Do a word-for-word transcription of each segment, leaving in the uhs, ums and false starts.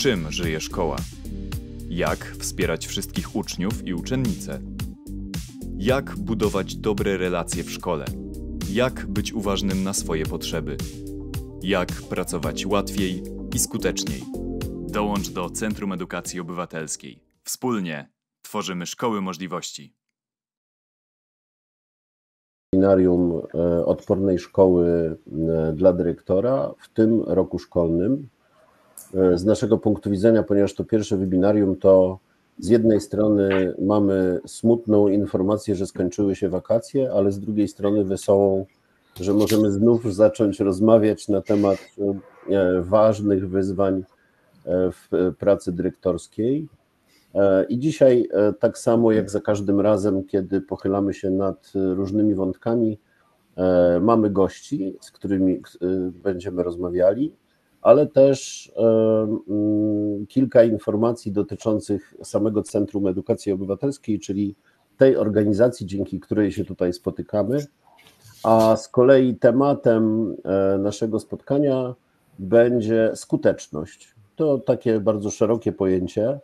czym żyje szkoła? Jak wspierać wszystkich uczniów i uczennice? Jak budować dobre relacje w szkole? Jak być uważnym na swoje potrzeby? Jak pracować łatwiej i skuteczniej? Dołącz do Centrum Edukacji Obywatelskiej. Wspólnie tworzymy szkoły możliwości. Seminarium Odpornej Szkoły dla dyrektora w tym roku szkolnym. Z naszego punktu widzenia, ponieważ to pierwsze webinarium, to z jednej strony mamy smutną informację, że skończyły się wakacje, ale z drugiej strony wesołą, że możemy znów zacząć rozmawiać na temat ważnych wyzwań w pracy dyrektorskiej. I dzisiaj, tak samo jak za każdym razem, kiedy pochylamy się nad różnymi wątkami, mamy gości, z którymi będziemy rozmawiali, ale też kilka informacji dotyczących samego Centrum Edukacji Obywatelskiej, czyli tej organizacji, dzięki której się tutaj spotykamy. A z kolei tematem naszego spotkania będzie skuteczność. To takie bardzo szerokie pojęcie,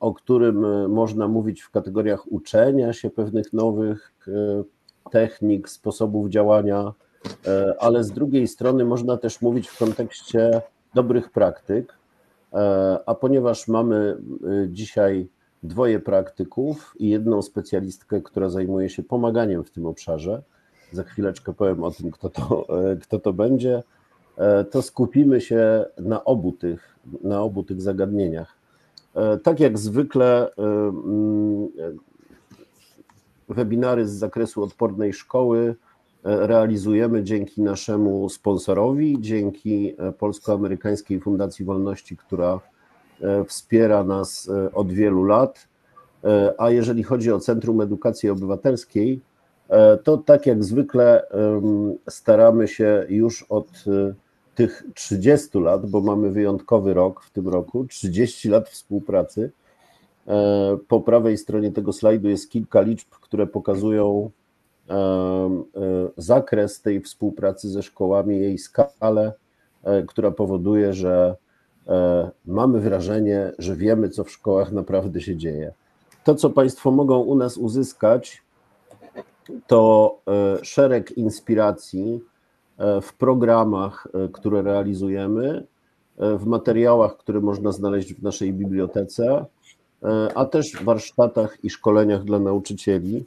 o którym można mówić w kategoriach uczenia się pewnych nowych technik, sposobów działania, ale z drugiej strony można też mówić w kontekście dobrych praktyk, a ponieważ mamy dzisiaj dwoje praktyków i jedną specjalistkę, która zajmuje się pomaganiem w tym obszarze, za chwileczkę powiem o tym, kto to, kto to będzie, to skupimy się na obu tych, na obu tych zagadnieniach. Tak jak zwykle webinary z zakresu odpornej szkoły realizujemy dzięki naszemu sponsorowi, dzięki Polsko-Amerykańskiej Fundacji Wolności, która wspiera nas od wielu lat. A jeżeli chodzi o Centrum Edukacji Obywatelskiej, to tak jak zwykle staramy się już od tych trzydziestu lat, bo mamy wyjątkowy rok w tym roku, trzydzieści lat współpracy. Po prawej stronie tego slajdu jest kilka liczb, które pokazują zakres tej współpracy ze szkołami, jej skalę, która powoduje, że mamy wrażenie, że wiemy, co w szkołach naprawdę się dzieje. To, co Państwo mogą u nas uzyskać, to szereg inspiracji w programach, które realizujemy, w materiałach, które można znaleźć w naszej bibliotece, a też w warsztatach i szkoleniach dla nauczycieli,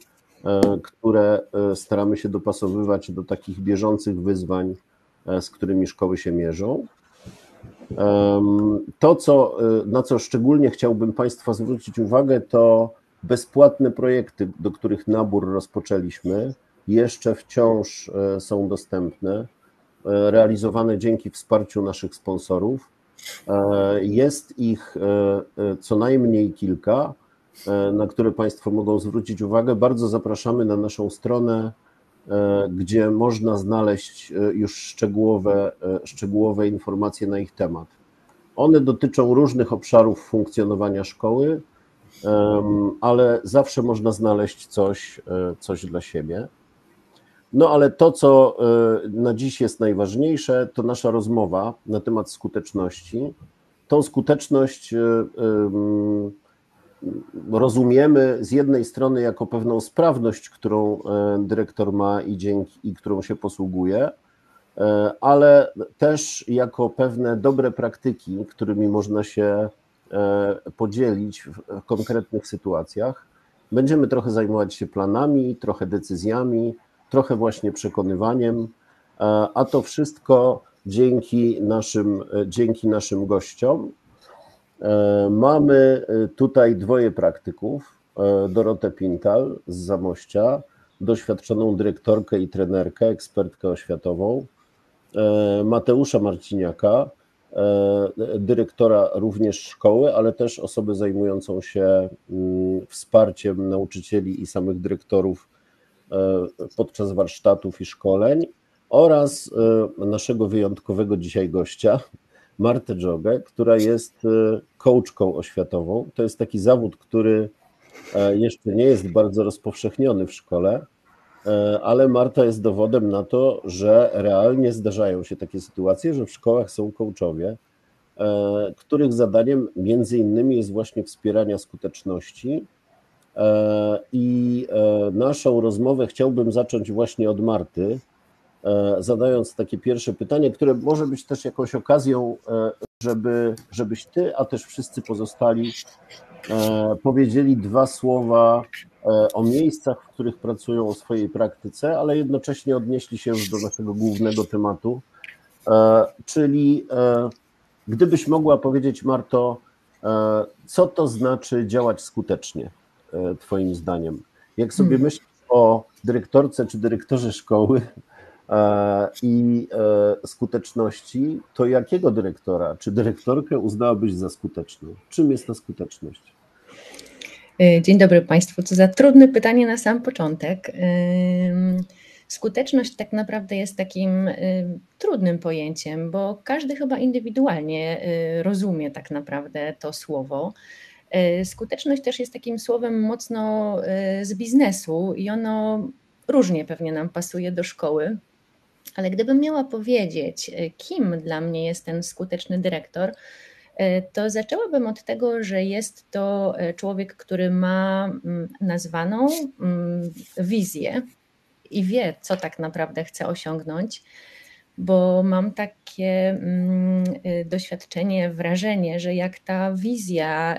które staramy się dopasowywać do takich bieżących wyzwań, z którymi szkoły się mierzą. To, co, na co szczególnie chciałbym Państwa zwrócić uwagę, to bezpłatne projekty, do których nabór rozpoczęliśmy, jeszcze wciąż są dostępne, realizowane dzięki wsparciu naszych sponsorów. Jest ich co najmniej kilka, na które Państwo mogą zwrócić uwagę. Bardzo zapraszamy na naszą stronę, gdzie można znaleźć już szczegółowe, szczegółowe informacje na ich temat. One dotyczą różnych obszarów funkcjonowania szkoły, ale zawsze można znaleźć coś, coś dla siebie. No ale to, co na dziś jest najważniejsze, to nasza rozmowa na temat skuteczności. Tą skuteczność rozumiemy z jednej strony jako pewną sprawność, którą dyrektor ma i, dzięki, i którą się posługuje, ale też jako pewne dobre praktyki, którymi można się podzielić w konkretnych sytuacjach. Będziemy trochę zajmować się planami, trochę decyzjami, trochę właśnie przekonywaniem, a to wszystko dzięki naszym, dzięki naszym gościom. Mamy tutaj dwoje praktyków, Dorotę Pintal z Zamościa, doświadczoną dyrektorkę i trenerkę, ekspertkę oświatową, Mateusza Marciniaka, dyrektora również szkoły, ale też osobę zajmującą się wsparciem nauczycieli i samych dyrektorów podczas warsztatów i szkoleń, oraz naszego wyjątkowego dzisiaj gościa, Martę Dżogę, która jest coachką oświatową. To jest taki zawód, który jeszcze nie jest bardzo rozpowszechniony w szkole, ale Marta jest dowodem na to, że realnie zdarzają się takie sytuacje, że w szkołach są coachowie, których zadaniem między innymi jest właśnie wspieranie skuteczności. I naszą rozmowę chciałbym zacząć właśnie od Marty, zadając takie pierwsze pytanie, które może być też jakąś okazją, żeby, żebyś ty, a też wszyscy pozostali powiedzieli dwa słowa o miejscach, w których pracują, o swojej praktyce, ale jednocześnie odnieśli się już do naszego głównego tematu, czyli gdybyś mogła powiedzieć, Marto, co to znaczy działać skutecznie, twoim zdaniem? Jak sobie hmm. myślisz o dyrektorce czy dyrektorze szkoły i skuteczności, to jakiego dyrektora czy dyrektorkę uznałabyś za skuteczną? Czym jest ta skuteczność? Dzień dobry Państwu, co za trudne pytanie na sam początek. Skuteczność tak naprawdę jest takim trudnym pojęciem, bo każdy chyba indywidualnie rozumie tak naprawdę to słowo. Skuteczność też jest takim słowem mocno z biznesu i ono różnie pewnie nam pasuje do szkoły, ale gdybym miała powiedzieć, kim dla mnie jest ten skuteczny dyrektor, to zaczęłabym od tego, że jest to człowiek, który ma nazwaną wizję i wie, co tak naprawdę chce osiągnąć, bo mam takie doświadczenie, wrażenie, że jak ta wizja,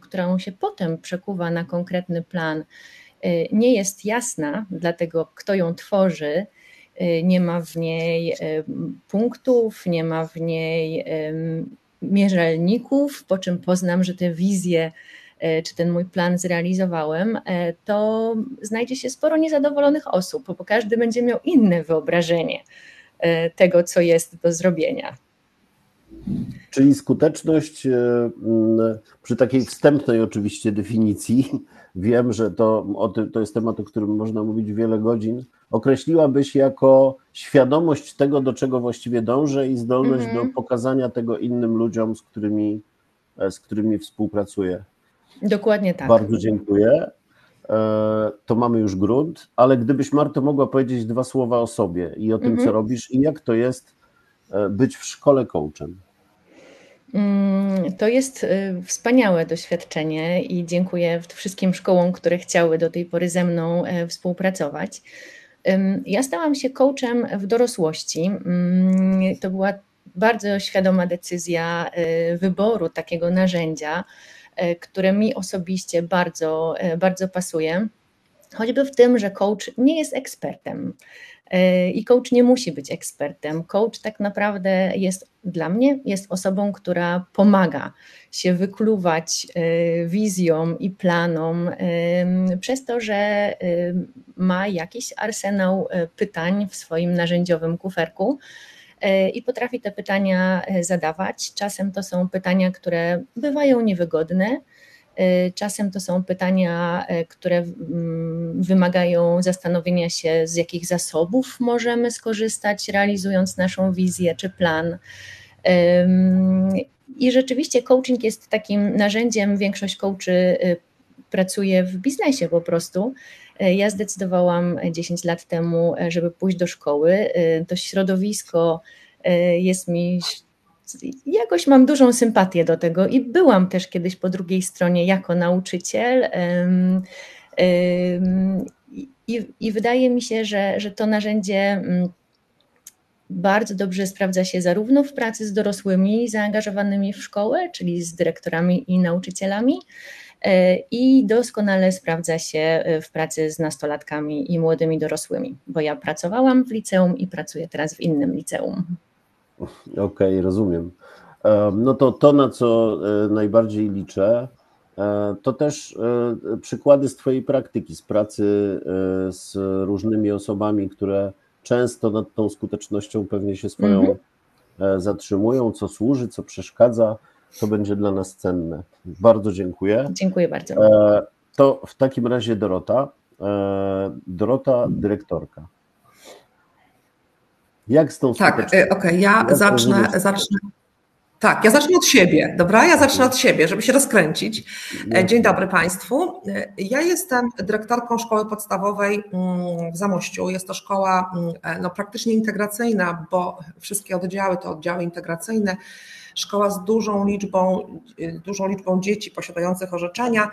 którą się potem przekuwa na konkretny plan, nie jest jasna dla tego, kto ją tworzy, nie ma w niej punktów, nie ma w niej mierzalników, po czym poznam, że te wizje czy ten mój plan zrealizowałem, to znajdzie się sporo niezadowolonych osób, bo każdy będzie miał inne wyobrażenie tego, co jest do zrobienia. Czyli skuteczność przy takiej wstępnej oczywiście definicji, wiem, że to, to jest temat, o którym można mówić wiele godzin, określiłabyś jako świadomość tego, do czego właściwie dążę i zdolność mm-hmm. do pokazania tego innym ludziom, z którymi, z którymi współpracuję. Dokładnie tak. Bardzo dziękuję. To mamy już grunt, ale gdybyś, Marto, mogła powiedzieć dwa słowa o sobie i o tym, mm-hmm. co robisz i jak to jest być w szkole coachem. To jest wspaniałe doświadczenie i dziękuję wszystkim szkołom, które chciały do tej pory ze mną współpracować. Ja stałam się coachem w dorosłości. To była bardzo świadoma decyzja wyboru takiego narzędzia, które mi osobiście bardzo, bardzo pasuje, choćby w tym, że coach nie jest ekspertem i coach nie musi być ekspertem. Coach tak naprawdę jest dla mnie, jest osobą, która pomaga się wykluwać wizjom i planom przez to, że ma jakiś arsenał pytań w swoim narzędziowym kuferku i potrafi te pytania zadawać. Czasem to są pytania, które bywają niewygodne, czasem to są pytania, które wymagają zastanowienia się, z jakich zasobów możemy skorzystać, realizując naszą wizję czy plan. I rzeczywiście coaching jest takim narzędziem, większość coachy pracuje w biznesie po prostu. Ja zdecydowałam dziesięć lat temu, żeby pójść do szkoły. To środowisko jest mi... Jakoś mam dużą sympatię do tego i byłam też kiedyś po drugiej stronie jako nauczyciel i, i wydaje mi się, że, że to narzędzie bardzo dobrze sprawdza się zarówno w pracy z dorosłymi zaangażowanymi w szkołę, czyli z dyrektorami i nauczycielami, i doskonale sprawdza się w pracy z nastolatkami i młodymi dorosłymi, bo ja pracowałam w liceum i pracuję teraz w innym liceum. Okej, okay, rozumiem. No to to, na co najbardziej liczę, to też przykłady z twojej praktyki, z pracy z różnymi osobami, które często nad tą skutecznością pewnie się swoją mm-hmm. zatrzymują, co służy, co przeszkadza, to będzie dla nas cenne. Bardzo dziękuję. Dziękuję bardzo. To w takim razie Dorota, Dorota dyrektorka. Jak z tą skutecznością? Tak, okej, okay, ja zacznę, zacznę, Tak, ja zacznę od siebie, dobra? Ja zacznę od siebie, żeby się rozkręcić. Dzień dobry Państwu. Ja jestem dyrektorką szkoły podstawowej w Zamościu. Jest to szkoła no, praktycznie integracyjna, bo wszystkie oddziały to oddziały integracyjne. Szkoła z dużą liczbą, dużą liczbą dzieci posiadających orzeczenia,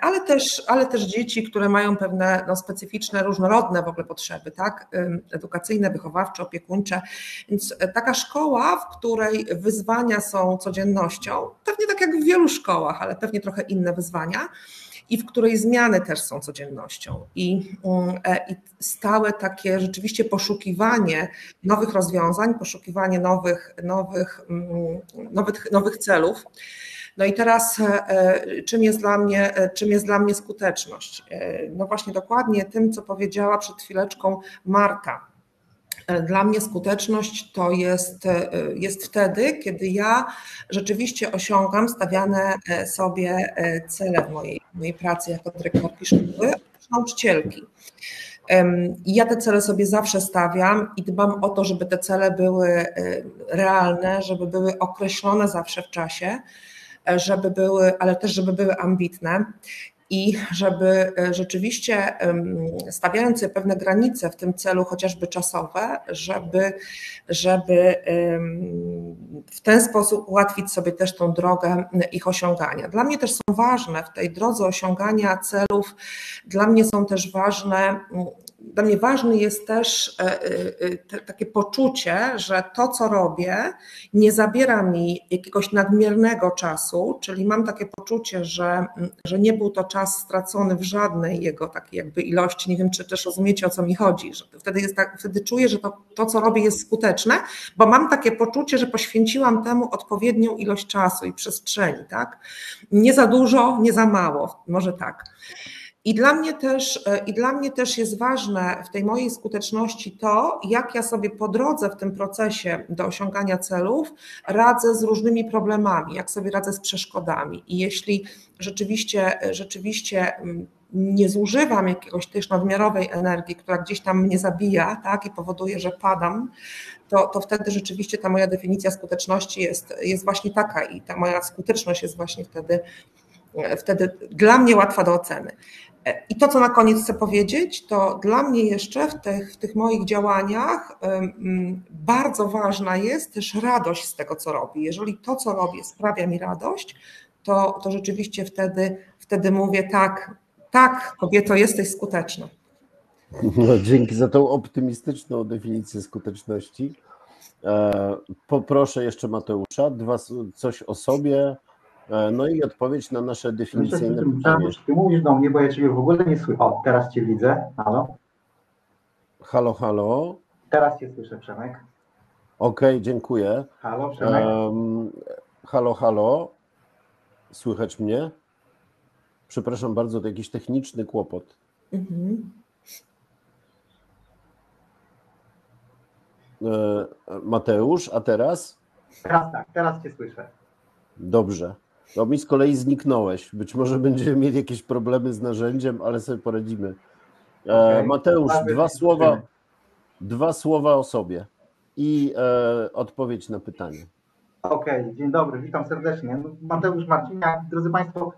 ale też, ale też dzieci, które mają pewne no, specyficzne, różnorodne w ogóle potrzeby, tak? Edukacyjne, wychowawcze, opiekuńcze. Więc taka szkoła, w której wyzwania są codziennością, pewnie tak jak w wielu szkołach, ale pewnie trochę inne wyzwania, i w której zmiany też są codziennością. I, i stałe takie rzeczywiście poszukiwanie nowych rozwiązań, poszukiwanie nowych, nowych, nowych, nowych celów. No i teraz czym jest dla mnie, czym jest dla mnie skuteczność? No właśnie dokładnie tym, co powiedziała przed chwileczką Marta. Dla mnie skuteczność to jest, jest wtedy, kiedy ja rzeczywiście osiągam stawiane sobie cele w mojej, mojej pracy jako dyrektorki szkoły, nauczycielki. Ja te cele sobie zawsze stawiam i dbam o to, żeby te cele były realne, żeby były określone zawsze w czasie, żeby były, ale też żeby były ambitne. I żeby rzeczywiście stawiając pewne granice w tym celu, chociażby czasowe, żeby, żeby w ten sposób ułatwić sobie też tą drogę ich osiągania. Dla mnie też są ważne w tej drodze osiągania celów, dla mnie są też ważne, dla mnie ważne jest też takie poczucie, że to, co robię, nie zabiera mi jakiegoś nadmiernego czasu, czyli mam takie poczucie, że, że nie był to czas stracony w żadnej jego takiej jakby ilości. Nie wiem, czy też rozumiecie, o co mi chodzi. Że wtedy, jest tak, wtedy czuję, że to, to, co robię, jest skuteczne, bo mam takie poczucie, że poświęciłam temu odpowiednią ilość czasu i przestrzeni. Tak? Nie za dużo, nie za mało, może tak. I dla mnie też, i dla mnie też jest ważne w tej mojej skuteczności to, jak ja sobie po drodze w tym procesie do osiągania celów radzę z różnymi problemami, jak sobie radzę z przeszkodami. I jeśli rzeczywiście, rzeczywiście nie zużywam jakiegoś też nadmiarowej energii, która gdzieś tam mnie zabija, tak, i powoduje, że padam, to, to wtedy rzeczywiście ta moja definicja skuteczności jest, jest właśnie taka i ta moja skuteczność jest właśnie wtedy Wtedy dla mnie łatwa do oceny. I to, co na koniec chcę powiedzieć, to dla mnie jeszcze w tych, w tych moich działaniach bardzo ważna jest też radość z tego, co robię. Jeżeli to, co robię, sprawia mi radość, to, to rzeczywiście wtedy, wtedy mówię tak, tak, kobieto, jesteś skuteczna. No, dzięki za tą optymistyczną definicję skuteczności. Poproszę jeszcze Mateusza, dwa, coś o sobie. No i odpowiedź na nasze definicje. Ty mówisz do mnie, bo ja Ciebie w ogóle nie słyszę. O, teraz Cię widzę. Halo? Halo, halo. Teraz Cię słyszę, Przemek. Okej, okay, dziękuję. Halo, Przemek. Um, halo, halo. Słychać mnie? Przepraszam bardzo, to jakiś techniczny kłopot. Mhm. E, Mateusz, a teraz? Teraz tak, teraz Cię słyszę. Dobrze. No mi z kolei zniknąłeś. Być może będziemy mieli jakieś problemy z narzędziem, ale sobie poradzimy. Okay. Mateusz, dwa słowa, dwa słowa o sobie i e, odpowiedź na pytanie. Okej, okay. Dzień dobry, witam serdecznie. Mateusz Marciniak, drodzy Państwo,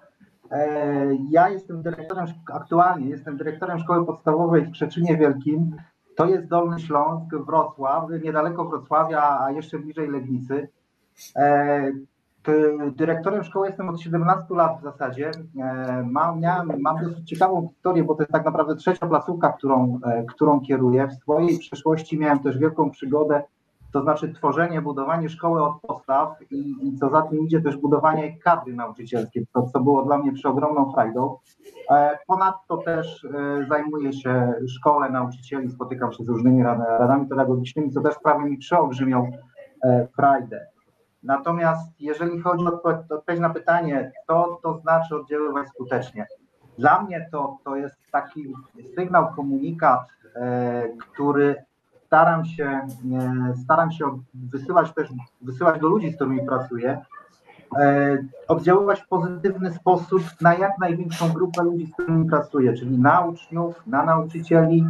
e, ja jestem dyrektorem, aktualnie jestem dyrektorem szkoły podstawowej w Krzeczynie Wielkim. To jest Dolny Śląsk, Wrocław, niedaleko Wrocławia, a jeszcze bliżej Legnicy. E, Dyrektorem szkoły jestem od siedemnastu lat w zasadzie. Mam, miałem, mam dosyć ciekawą historię, bo to jest tak naprawdę trzecia placówka, którą, którą kieruję. W swojej przeszłości miałem też wielką przygodę, to znaczy tworzenie, budowanie szkoły od podstaw i, i co za tym idzie też budowanie kadry nauczycielskiej, to co było dla mnie przeogromną frajdą. Ponadto też zajmuję się szkole nauczycieli, spotykam się z różnymi radami pedagogicznymi, co też prawie mi przeolbrzymią frajdę. Natomiast jeżeli chodzi o odpowiedź na pytanie, co to znaczy oddziaływać skutecznie? Dla mnie to, to jest taki sygnał, komunikat, e, który staram się, e, staram się wysyłać, też, wysyłać do ludzi, z którymi pracuję, e, oddziaływać w pozytywny sposób na jak największą grupę ludzi, z którymi pracuję, czyli na uczniów, na nauczycieli,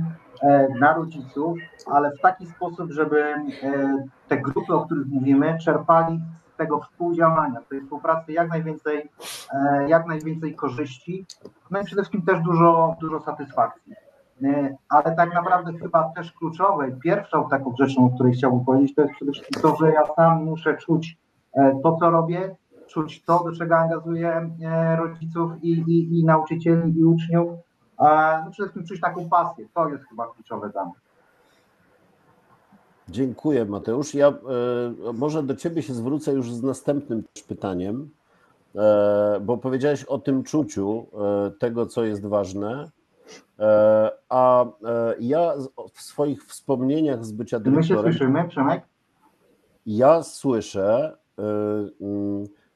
na rodziców, ale w taki sposób, żeby te grupy, o których mówimy, czerpali z tego współdziałania, tej współpracy jak najwięcej, jak najwięcej korzyści, no i przede wszystkim też dużo, dużo satysfakcji. Ale tak naprawdę chyba też kluczowe i pierwszą taką rzeczą, o której chciałbym powiedzieć, to jest przede wszystkim to, że ja sam muszę czuć to, co robię, czuć to, do czego angażuję rodziców i, i, i nauczycieli i uczniów. No przede wszystkim czuć taką pasję, to jest chyba kluczowe dla mnie. Dziękuję, Mateusz. Ja y, może do ciebie się zwrócę już z następnym pytaniem, y, bo powiedziałeś o tym czuciu y, tego, co jest ważne, y, a y, ja w swoich wspomnieniach z bycia dyrektorem... My się słyszymy, Przemek? Ja słyszę... Y, y,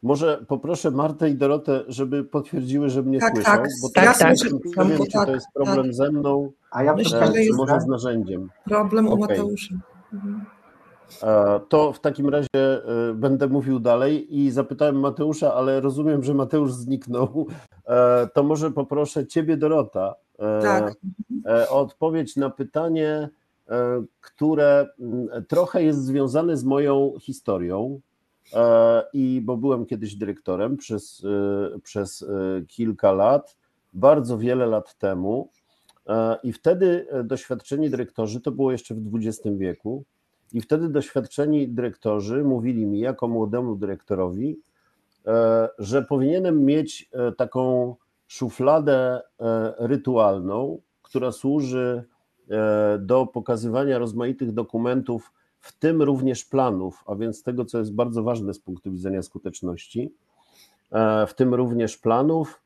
może poproszę Martę i Dorotę, żeby potwierdziły, że mnie tak, słyszą, tak, bo tak, ja tak, słyszę, tak, wiem, tak, czy to jest problem tak. ze mną, a ja myślę, e, że jest może tak. z narzędziem. Problem okay. u Mateusza. Mhm. E, to w takim razie e, będę mówił dalej i zapytałem Mateusza, ale rozumiem, że Mateusz zniknął. E, to może poproszę ciebie, Dorota, e, tak. e, o odpowiedź na pytanie, e, które m, trochę jest związane z moją historią. I bo byłem kiedyś dyrektorem przez, przez kilka lat, bardzo wiele lat temu i wtedy doświadczeni dyrektorzy, to było jeszcze w dwudziestym wieku i wtedy doświadczeni dyrektorzy mówili mi jako młodemu dyrektorowi, że powinienem mieć taką szufladę rytualną, która służy do pokazywania rozmaitych dokumentów, w tym również planów, a więc tego, co jest bardzo ważne z punktu widzenia skuteczności, w tym również planów,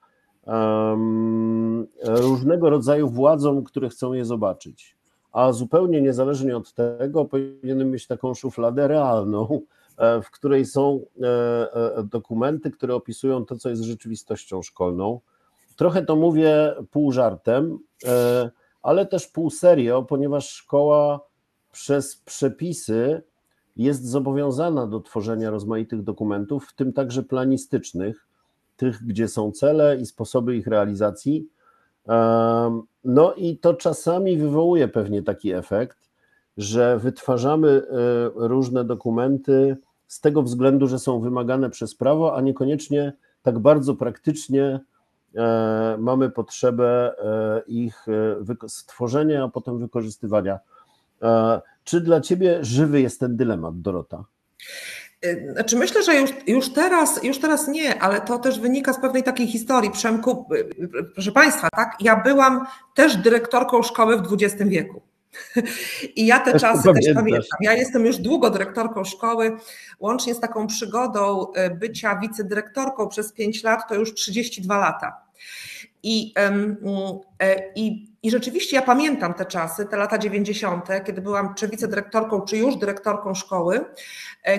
różnego rodzaju władzom, które chcą je zobaczyć. A zupełnie niezależnie od tego powinienem mieć taką szufladę realną, w której są dokumenty, które opisują to, co jest rzeczywistością szkolną. Trochę to mówię pół żartem, ale też pół serio, ponieważ szkoła przez przepisy jest zobowiązana do tworzenia rozmaitych dokumentów, w tym także planistycznych, tych, gdzie są cele i sposoby ich realizacji. No i to czasami wywołuje pewnie taki efekt, że wytwarzamy różne dokumenty z tego względu, że są wymagane przez prawo, a niekoniecznie tak bardzo praktycznie mamy potrzebę ich stworzenia, a potem wykorzystywania. Czy dla ciebie żywy jest ten dylemat, Dorota? Znaczy myślę, że już, już, teraz, już teraz nie, ale to też wynika z pewnej takiej historii, Przemku, proszę Państwa, tak? Ja byłam też dyrektorką szkoły w dwudziestym wieku. I ja te czasy pamiętasz. też pamiętam. Ja jestem już długo dyrektorką szkoły, łącznie z taką przygodą bycia wicedyrektorką przez pięć lat, to już trzydzieści dwa lata. I, i, I rzeczywiście ja pamiętam te czasy, te lata dziewięćdziesiąte, kiedy byłam czy wicedyrektorką, czy już dyrektorką szkoły,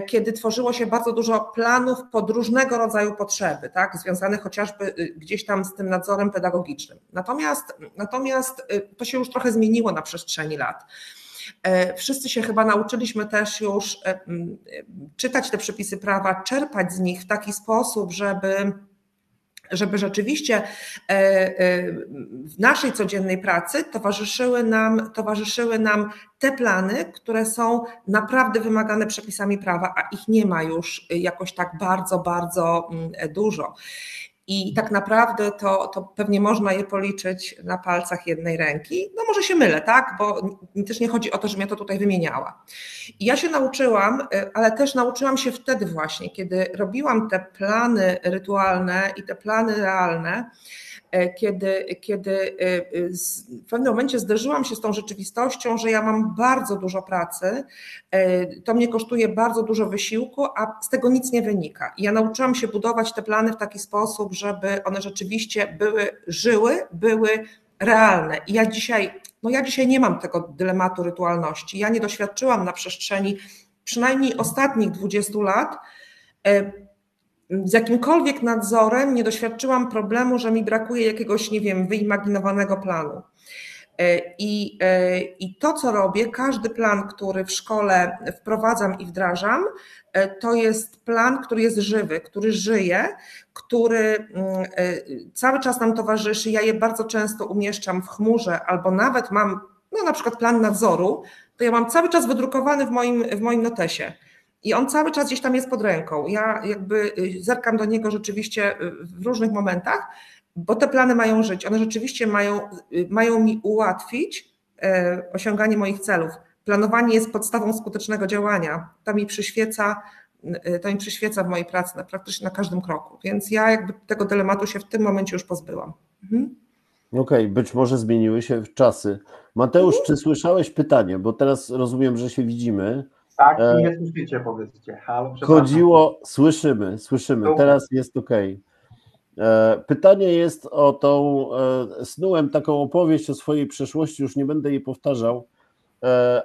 kiedy tworzyło się bardzo dużo planów pod różnego rodzaju potrzeby, tak, związanych chociażby gdzieś tam z tym nadzorem pedagogicznym. Natomiast, natomiast to się już trochę zmieniło na przestrzeni lat. Wszyscy się chyba nauczyliśmy też już czytać te przepisy prawa, czerpać z nich w taki sposób, żeby... żeby rzeczywiście w naszej codziennej pracy towarzyszyły nam, towarzyszyły nam te plany, które są naprawdę wymagane przepisami prawa, a ich nie ma już jakoś tak bardzo, bardzo dużo. I tak naprawdę to, to pewnie można je policzyć na palcach jednej ręki. No może się mylę, tak? Bo też nie chodzi o to, żebym ja to tutaj wymieniała. I ja się nauczyłam, ale też nauczyłam się wtedy właśnie, kiedy robiłam te plany rytualne i te plany realne, kiedy, kiedy w pewnym momencie zderzyłam się z tą rzeczywistością, że ja mam bardzo dużo pracy, to mnie kosztuje bardzo dużo wysiłku, a z tego nic nie wynika. I ja nauczyłam się budować te plany w taki sposób, żeby one rzeczywiście były, żyły, były realne. I ja dzisiaj, no ja dzisiaj nie mam tego dylematu rytualności. Ja nie doświadczyłam na przestrzeni przynajmniej ostatnich dwudziestu lat z jakimkolwiek nadzorem, nie doświadczyłam problemu, że mi brakuje jakiegoś, nie wiem, wyimaginowanego planu. I, i to, co robię, każdy plan, który w szkole wprowadzam i wdrażam, to jest plan, który jest żywy, który żyje, który cały czas nam towarzyszy. Ja je bardzo często umieszczam w chmurze albo nawet mam, no na przykład plan nadzoru, to ja mam cały czas wydrukowany w moim, w moim notesie. I on cały czas gdzieś tam jest pod ręką. Ja jakby zerkam do niego rzeczywiście w różnych momentach, bo te plany mają żyć. One rzeczywiście mają, mają mi ułatwić osiąganie moich celów. Planowanie jest podstawą skutecznego działania. To mi przyświeca, to mi przyświeca w mojej pracy na, praktycznie na każdym kroku. Więc ja jakby tego dylematu się w tym momencie już pozbyłam. Mhm. Okej, okay, być może zmieniły się czasy. Mateusz, mhm. czy słyszałeś pytanie? Bo teraz rozumiem, że się widzimy. Tak, nie słyszycie, powiedzcie. Halo, chodziło, słyszymy, słyszymy, teraz jest okej. Okay. Pytanie jest o tą, snułem taką opowieść o swojej przeszłości, już nie będę jej powtarzał,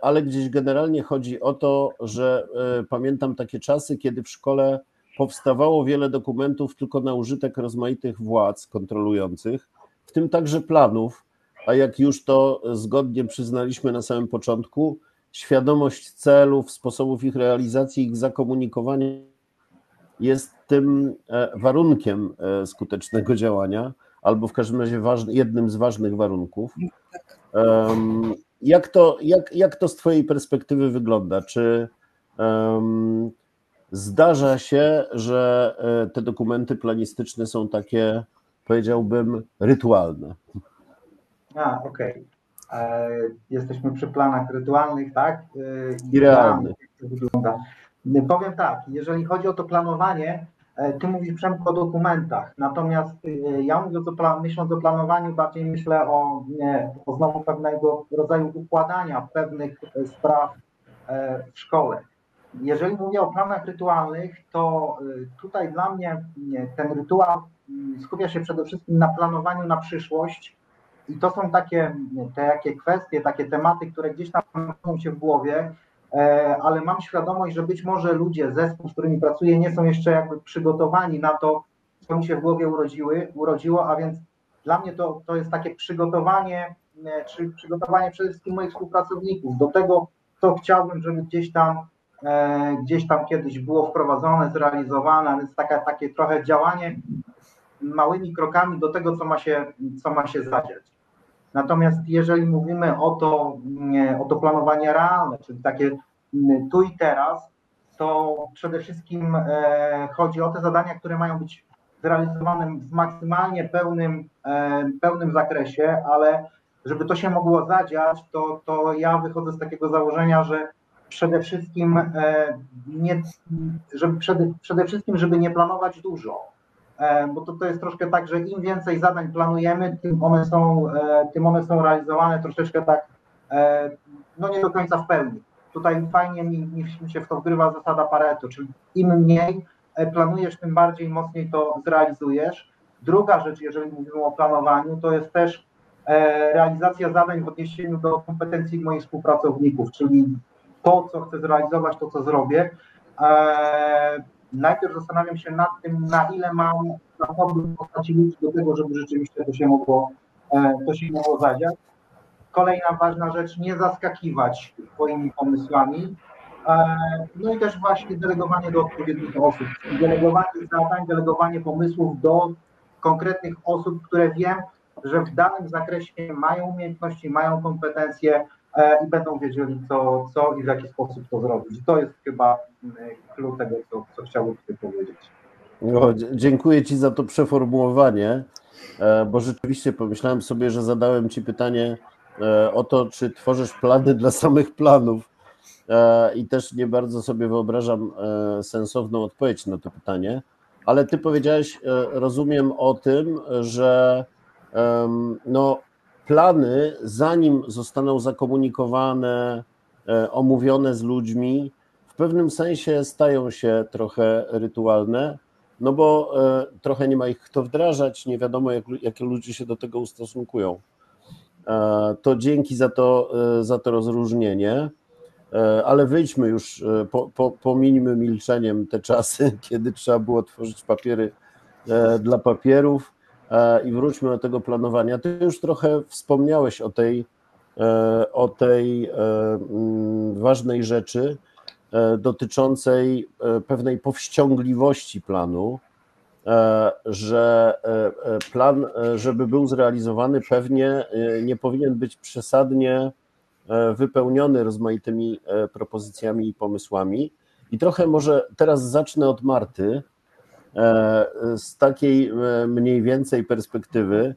ale gdzieś generalnie chodzi o to, że pamiętam takie czasy, kiedy w szkole powstawało wiele dokumentów tylko na użytek rozmaitych władz kontrolujących, w tym także planów, a jak już to zgodnie przyznaliśmy na samym początku, świadomość celów, sposobów ich realizacji, ich zakomunikowania jest tym warunkiem skutecznego działania, albo w każdym razie ważny, jednym z ważnych warunków. Um, jak, to, jak, jak to z twojej perspektywy wygląda? Czy um, zdarza się, że te dokumenty planistyczne są takie, powiedziałbym, rytualne? A, okej. Okay. Jesteśmy przy planach rytualnych, tak? I realnych. Powiem tak, jeżeli chodzi o to planowanie, ty mówisz, Przemku, o dokumentach, natomiast ja mówiąc o plan- myśląc o planowaniu, bardziej myślę o, nie, o znowu pewnego rodzaju układania pewnych spraw w szkole. Jeżeli mówię o planach rytualnych, to tutaj dla mnie ten rytuał skupia się przede wszystkim na planowaniu na przyszłość. I to są takie, takie kwestie, takie tematy, które gdzieś tam mają się w głowie, ale mam świadomość, że być może ludzie, zespół, z którymi pracuję, nie są jeszcze jakby przygotowani na to, co mi się w głowie urodziły, urodziło, a więc dla mnie to, to jest takie przygotowanie, czy przygotowanie przede wszystkim moich współpracowników do tego, co chciałbym, żeby gdzieś tam, gdzieś tam kiedyś było wprowadzone, zrealizowane, a więc taka, takie trochę działanie małymi krokami do tego, co ma się, co ma się zadziać. Natomiast jeżeli mówimy o to, o to planowanie realne, czyli takie tu i teraz, to przede wszystkim chodzi o te zadania, które mają być zrealizowane w maksymalnie pełnym, pełnym zakresie, ale żeby to się mogło zadziać, to, to ja wychodzę z takiego założenia, że przede wszystkim, nie, żeby, przede, przede wszystkim, żeby nie planować dużo. Bo to, to jest troszkę tak, że im więcej zadań planujemy, tym one są, tym one są realizowane troszeczkę tak, no nie do końca w pełni. Tutaj fajnie mi, mi się w to wgrywa zasada Pareto, czyli im mniej planujesz, tym bardziej mocniej to zrealizujesz. Druga rzecz, jeżeli mówimy o planowaniu, to jest też realizacja zadań w odniesieniu do kompetencji moich współpracowników, czyli to, co chcę zrealizować, to, co zrobię. Najpierw zastanawiam się nad tym, na ile mam zasoby w postaci ludzi do tego, żeby rzeczywiście to się mogło, to się mogło zadziać. Kolejna ważna rzecz, nie zaskakiwać swoimi pomysłami. No i też właśnie delegowanie do odpowiednich osób. Delegowanie zadań, delegowanie pomysłów do konkretnych osób, które wiem, że w danym zakresie mają umiejętności, mają kompetencje i będą wiedzieli, co, co i w jaki sposób to zrobić. To jest chyba klucz tego, co, co chciałbym tutaj powiedzieć. No, dziękuję ci za to przeformułowanie, bo rzeczywiście pomyślałem sobie, że zadałem ci pytanie o to, czy tworzysz plany dla samych planów i też nie bardzo sobie wyobrażam sensowną odpowiedź na to pytanie, ale ty powiedziałeś, rozumiem, o tym, że no plany, zanim zostaną zakomunikowane, omówione z ludźmi, w pewnym sensie stają się trochę rytualne, no bo trochę nie ma ich kto wdrażać, nie wiadomo, jak, jakie ludzie się do tego ustosunkują. To dzięki za to, za to rozróżnienie, ale wyjdźmy już, po, po, pomińmy milczeniem te czasy, kiedy trzeba było tworzyć papiery dla papierów. I wróćmy do tego planowania. Ty już trochę wspomniałeś o tej, o tej ważnej rzeczy dotyczącej pewnej powściągliwości planu, że plan, żeby był zrealizowany, pewnie nie powinien być przesadnie wypełniony rozmaitymi propozycjami i pomysłami. I trochę może teraz zacznę od Marty, z takiej mniej więcej perspektywy,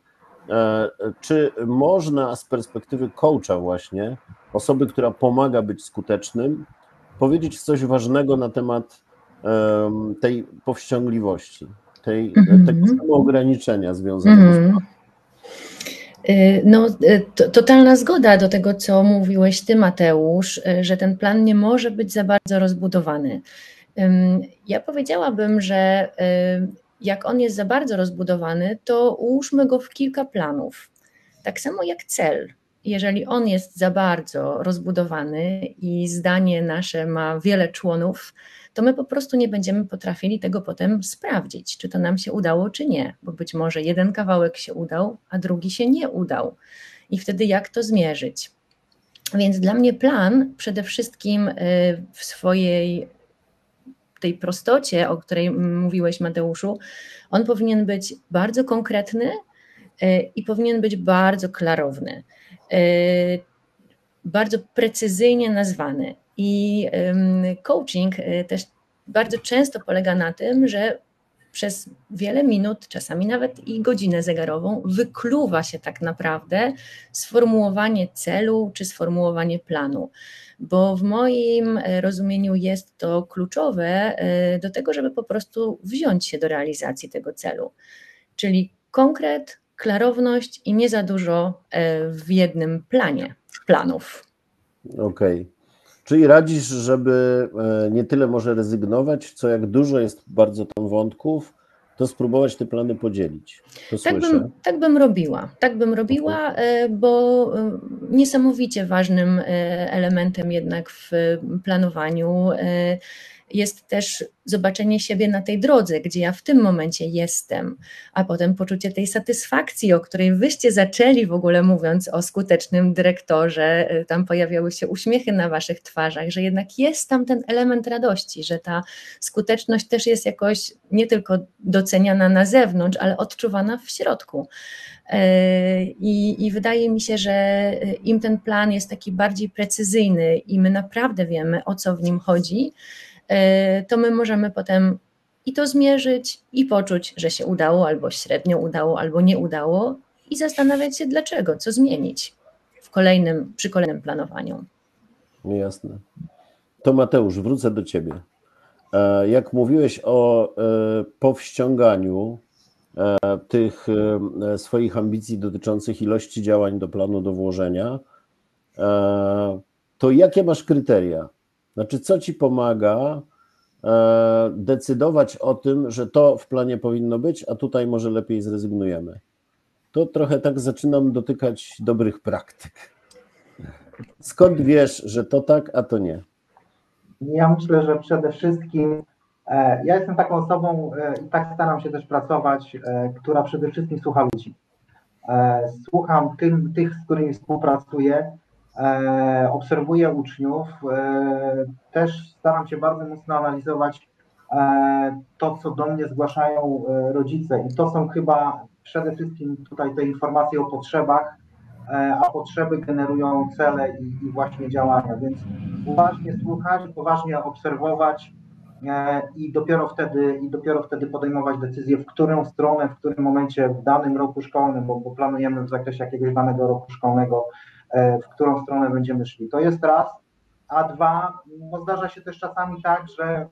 czy można z perspektywy coacha właśnie, osoby, która pomaga być skutecznym, powiedzieć coś ważnego na temat tej powściągliwości, tej, mm-hmm. tego samoograniczenia związanego mm-hmm. z tym? No, to, totalna zgoda do tego, co mówiłeś ty, Mateusz, że ten plan nie może być za bardzo rozbudowany. Ja powiedziałabym, że jak on jest za bardzo rozbudowany, to ułóżmy go w kilka planów. Tak samo jak cel. Jeżeli on jest za bardzo rozbudowany i zdanie nasze ma wiele członów, to my po prostu nie będziemy potrafili tego potem sprawdzić, czy to nam się udało, czy nie, bo być może jeden kawałek się udał, a drugi się nie udał. I wtedy jak to zmierzyć? Więc dla mnie plan przede wszystkim w swojej tej prostocie, o której mówiłeś, Mateuszu, on powinien być bardzo konkretny i powinien być bardzo klarowny, bardzo precyzyjnie nazwany. I coaching też bardzo często polega na tym, że przez wiele minut, czasami nawet i godzinę zegarową, wykluwa się tak naprawdę sformułowanie celu czy sformułowanie planu, bo w moim rozumieniu jest to kluczowe do tego, żeby po prostu wziąć się do realizacji tego celu, czyli konkret, klarowność i nie za dużo w jednym planie planów. Okej. Okay. Czyli radzisz, żeby nie tyle może rezygnować, co jak dużo jest bardzo tam wątków, to spróbować te plany podzielić. To tak, bym, tak bym robiła, tak bym robiła, bo niesamowicie ważnym elementem jednak w planowaniu jest też zobaczenie siebie na tej drodze, gdzie ja w tym momencie jestem, a potem poczucie tej satysfakcji, o której wyście zaczęli w ogóle mówiąc o skutecznym dyrektorze, tam pojawiały się uśmiechy na waszych twarzach, że jednak jest tam ten element radości, że ta skuteczność też jest jakoś nie tylko doceniana na zewnątrz, ale odczuwana w środku. I, i wydaje mi się, że im ten plan jest taki bardziej precyzyjny i my naprawdę wiemy, o co w nim chodzi, to my możemy potem i to zmierzyć, i poczuć, że się udało, albo średnio udało, albo nie udało, i zastanawiać się dlaczego, co zmienić w kolejnym, przy kolejnym planowaniu. Jasne. To Mateusz, wrócę do ciebie. Jak mówiłeś o powściąganiu tych swoich ambicji dotyczących ilości działań do planu do włożenia, to jakie masz kryteria? Znaczy, co ci pomaga decydować o tym, że to w planie powinno być, a tutaj może lepiej zrezygnujemy? To trochę tak zaczynam dotykać dobrych praktyk. Skąd wiesz, że to tak, a to nie? Ja myślę, że przede wszystkim ja jestem taką osobą i tak staram się też pracować, która przede wszystkim słucha ludzi. Słucham tych, tych z którymi współpracuję, E, obserwuję uczniów, e, też staram się bardzo mocno analizować e, to, co do mnie zgłaszają e, rodzice, i to są chyba przede wszystkim tutaj te informacje o potrzebach, e, a potrzeby generują cele i, i właśnie działania, więc uważnie słuchać, uważnie obserwować e, i dopiero wtedy i dopiero wtedy podejmować decyzję, w którą stronę, w którym momencie w danym roku szkolnym, bo, bo planujemy w zakresie jakiegoś danego roku szkolnego, w którą stronę będziemy szli. To jest raz, a dwa, no zdarza się też czasami tak, że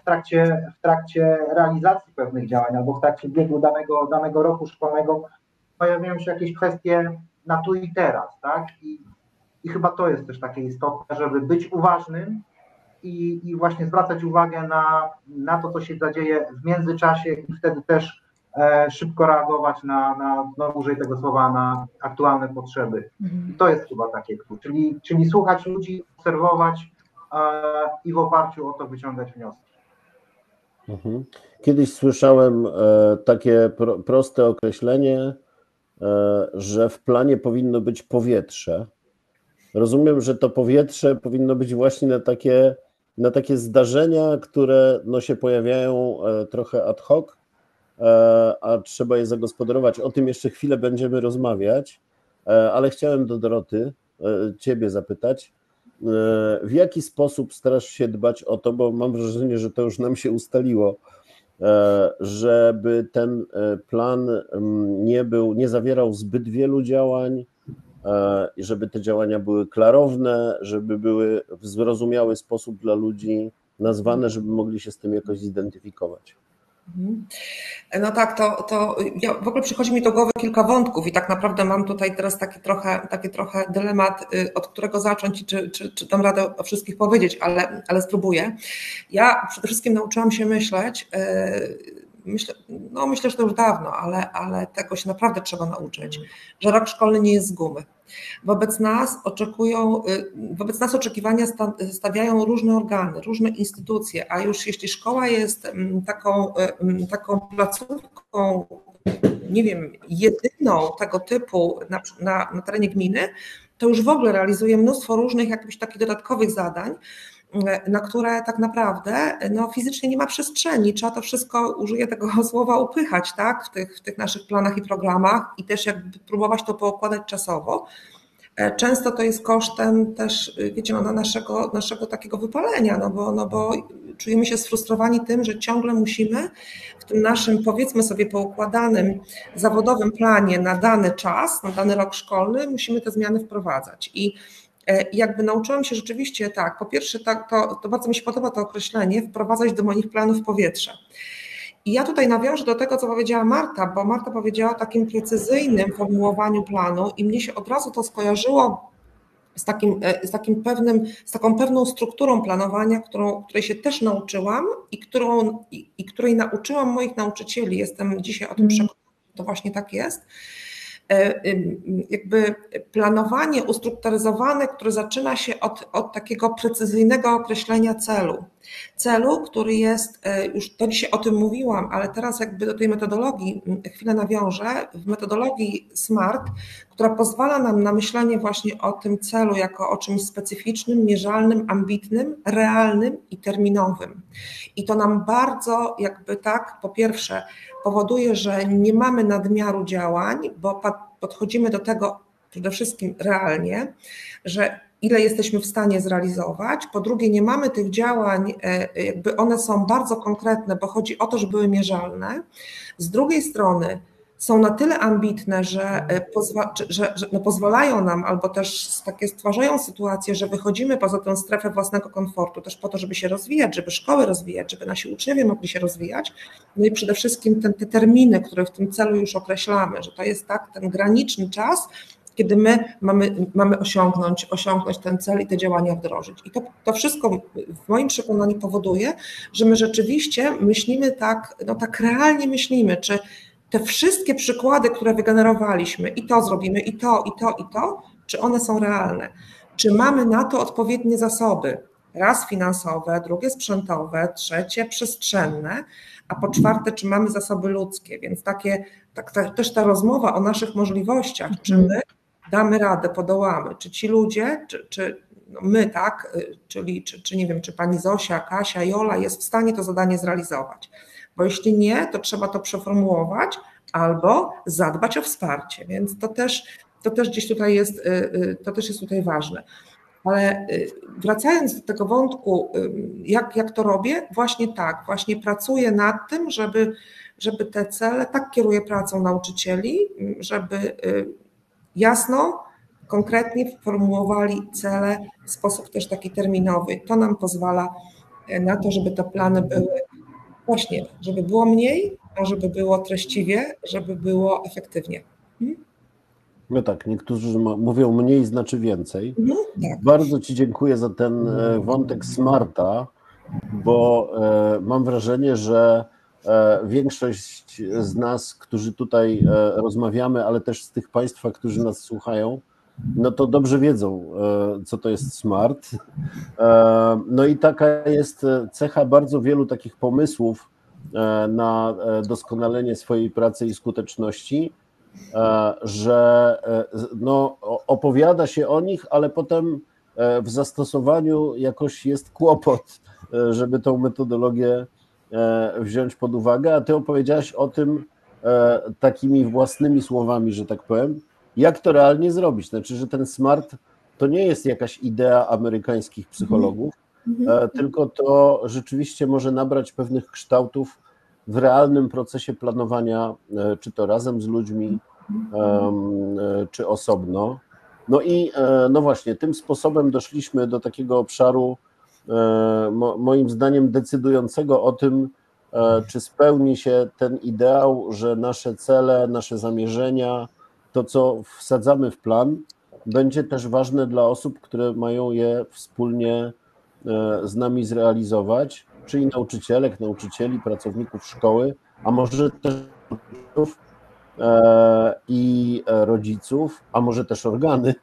w trakcie, w trakcie realizacji pewnych działań albo w trakcie biegu danego, danego roku szkolnego pojawiają się jakieś kwestie na tu i teraz, tak? I, i chyba to jest też takie istotne, żeby być uważnym i, i właśnie zwracać uwagę na, na to, co się zadzieje w międzyczasie, i wtedy też szybko reagować na, na, no użyję tego słowa, na aktualne potrzeby. I to jest chyba takie, czyli, czyli słuchać ludzi, obserwować e, i w oparciu o to wyciągać wnioski. Mhm. Kiedyś słyszałem e, takie pro, proste określenie, e, że w planie powinno być powietrze. Rozumiem, że to powietrze powinno być właśnie na takie, na takie zdarzenia, które no, się pojawiają e, trochę ad hoc, a trzeba je zagospodarować. O tym jeszcze chwilę będziemy rozmawiać, ale chciałem do Doroty, ciebie zapytać, w jaki sposób starasz się dbać o to, bo mam wrażenie, że to już nam się ustaliło, żeby ten plan nie był, nie zawierał zbyt wielu działań, żeby te działania były klarowne, żeby były w zrozumiały sposób dla ludzi nazwane, żeby mogli się z tym jakoś zidentyfikować. No tak, to, to ja, w ogóle przychodzi mi do głowy kilka wątków i tak naprawdę mam tutaj teraz taki trochę, taki trochę dylemat, od którego zacząć i czy, czy, czy dam radę o wszystkich powiedzieć, ale, ale spróbuję. Ja przede wszystkim nauczyłam się myśleć, myślę, no myślę, że to już dawno, ale, ale tego się naprawdę trzeba nauczyć, że rok szkolny nie jest z gumy. Wobec nas oczekują, wobec nas oczekiwania stawiają różne organy, różne instytucje, a już jeśli szkoła jest taką, taką placówką, nie wiem, jedyną tego typu na, na, na terenie gminy, to już w ogóle realizuje mnóstwo różnych jakichś takich dodatkowych zadań, na które tak naprawdę no, fizycznie nie ma przestrzeni, trzeba to wszystko, użyję tego słowa, upychać, tak, w tych, w tych naszych planach i programach i też jakby próbować to poukładać czasowo. Często to jest kosztem też, wiecie, no, naszego, naszego takiego wypalenia, no bo, no bo czujemy się sfrustrowani tym, że ciągle musimy w tym naszym, powiedzmy sobie, poukładanym zawodowym planie na dany czas, na dany rok szkolny, musimy te zmiany wprowadzać. I I jakby nauczyłam się rzeczywiście tak, po pierwsze tak, to, to bardzo mi się podoba to określenie, wprowadzać do moich planów powietrze. I ja tutaj nawiążę do tego, co powiedziała Marta, bo Marta powiedziała o takim precyzyjnym formułowaniu planu i mnie się od razu to skojarzyło z, takim, z, takim pewnym, z taką pewną strukturą planowania, którą, której się też nauczyłam i, którą, i, i której nauczyłam moich nauczycieli. Jestem dzisiaj o tym przekonana, że to właśnie tak jest. Jakby planowanie ustrukturyzowane, które zaczyna się od, od takiego precyzyjnego określenia celu. Celu, który jest, już to dzisiaj o tym mówiłam, ale teraz jakby do tej metodologii chwilę nawiążę, w metodologii SMART, która pozwala nam na myślenie właśnie o tym celu jako o czymś specyficznym, mierzalnym, ambitnym, realnym i terminowym. I to nam bardzo jakby tak, po pierwsze, powoduje, że nie mamy nadmiaru działań, bo podchodzimy do tego przede wszystkim realnie, że ile jesteśmy w stanie zrealizować. Po drugie, nie mamy tych działań, jakby one są bardzo konkretne, bo chodzi o to, żeby były mierzalne. Z drugiej strony są na tyle ambitne, że, pozwa, że, że no pozwalają nam albo też takie stwarzają sytuacje, że wychodzimy poza tę strefę własnego komfortu też po to, żeby się rozwijać, żeby szkoły rozwijać, żeby nasi uczniowie mogli się rozwijać. No i przede wszystkim ten, te terminy, które w tym celu już określamy, że to jest tak ten graniczny czas, kiedy my mamy, mamy osiągnąć, osiągnąć ten cel i te działania wdrożyć. I to, to wszystko w moim przekonaniu powoduje, że my rzeczywiście myślimy tak, no tak realnie myślimy, czy te wszystkie przykłady, które wygenerowaliśmy, i to zrobimy, i to, i to, i to, czy one są realne? Czy mamy na to odpowiednie zasoby? Raz finansowe, drugie sprzętowe, trzecie przestrzenne, a po czwarte, czy mamy zasoby ludzkie? Więc takie, tak, ta, też ta rozmowa o naszych możliwościach, czy my damy radę, podołamy, czy ci ludzie, czy, czy no my, tak, czyli czy, czy nie wiem, czy pani Zosia, Kasia, Jola jest w stanie to zadanie zrealizować. Bo jeśli nie, to trzeba to przeformułować albo zadbać o wsparcie, więc to też, to też gdzieś tutaj jest, to też jest tutaj ważne. Ale wracając do tego wątku, jak, jak to robię? Właśnie tak, właśnie pracuję nad tym, żeby, żeby te cele, tak kieruję pracą nauczycieli, żeby jasno, konkretnie formułowali cele w sposób też taki terminowy. To nam pozwala na to, żeby te plany były właśnie, żeby było mniej, a żeby było treściwie, żeby było efektywnie. Hmm? No tak, niektórzy mówią mniej znaczy więcej. No, tak. Bardzo Ci dziękuję za ten wątek smarta, bo mam wrażenie, że większość z nas, którzy tutaj rozmawiamy, ale też z tych Państwa, którzy nas słuchają, no to dobrze wiedzą, co to jest smart. No i taka jest cecha bardzo wielu takich pomysłów na doskonalenie swojej pracy i skuteczności, że no, opowiada się o nich, ale potem w zastosowaniu jakoś jest kłopot, żeby tą metodologię wziąć pod uwagę, a Ty opowiedziałaś o tym takimi własnymi słowami, że tak powiem, jak to realnie zrobić, znaczy, że ten smart to nie jest jakaś idea amerykańskich psychologów, mhm. tylko to rzeczywiście może nabrać pewnych kształtów w realnym procesie planowania, czy to razem z ludźmi, czy osobno. No i no właśnie, tym sposobem doszliśmy do takiego obszaru, moim zdaniem decydującego o tym, czy spełni się ten ideał, że nasze cele, nasze zamierzenia, to co wsadzamy w plan, będzie też ważne dla osób, które mają je wspólnie z nami zrealizować, czyli nauczycielek, nauczycieli, pracowników szkoły, a może też i rodziców, a może też organy,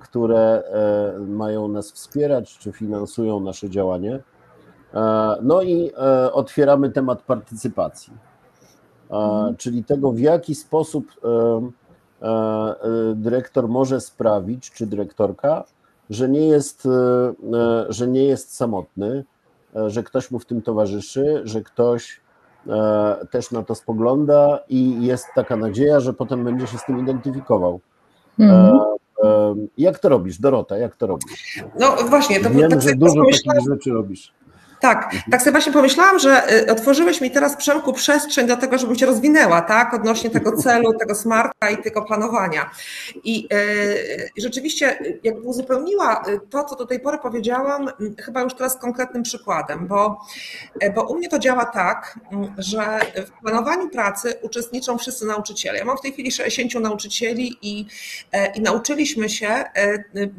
które mają nas wspierać, czy finansują nasze działanie. No i otwieramy temat partycypacji, czyli tego, w jaki sposób dyrektor może sprawić, czy dyrektorka, że nie jest, że nie jest samotny, że ktoś mu w tym towarzyszy, że ktoś też na to spogląda i jest taka nadzieja, że potem będzie się z tym identyfikował. Mhm. Jak to robisz, Dorota, jak to robisz? No właśnie, to wiem, tak że dużo takich rzeczy robisz. Tak, tak sobie właśnie pomyślałam, że otworzyłeś mi teraz, Przemku, przestrzeń do tego, żebym się rozwinęła, tak, odnośnie tego celu, tego smarta i tego planowania. I yy, rzeczywiście, jakby uzupełniła to, co do tej pory powiedziałam, chyba już teraz konkretnym przykładem, bo, bo u mnie to działa tak, że w planowaniu pracy uczestniczą wszyscy nauczyciele. Ja mam w tej chwili sześćdziesięciu nauczycieli i, i nauczyliśmy się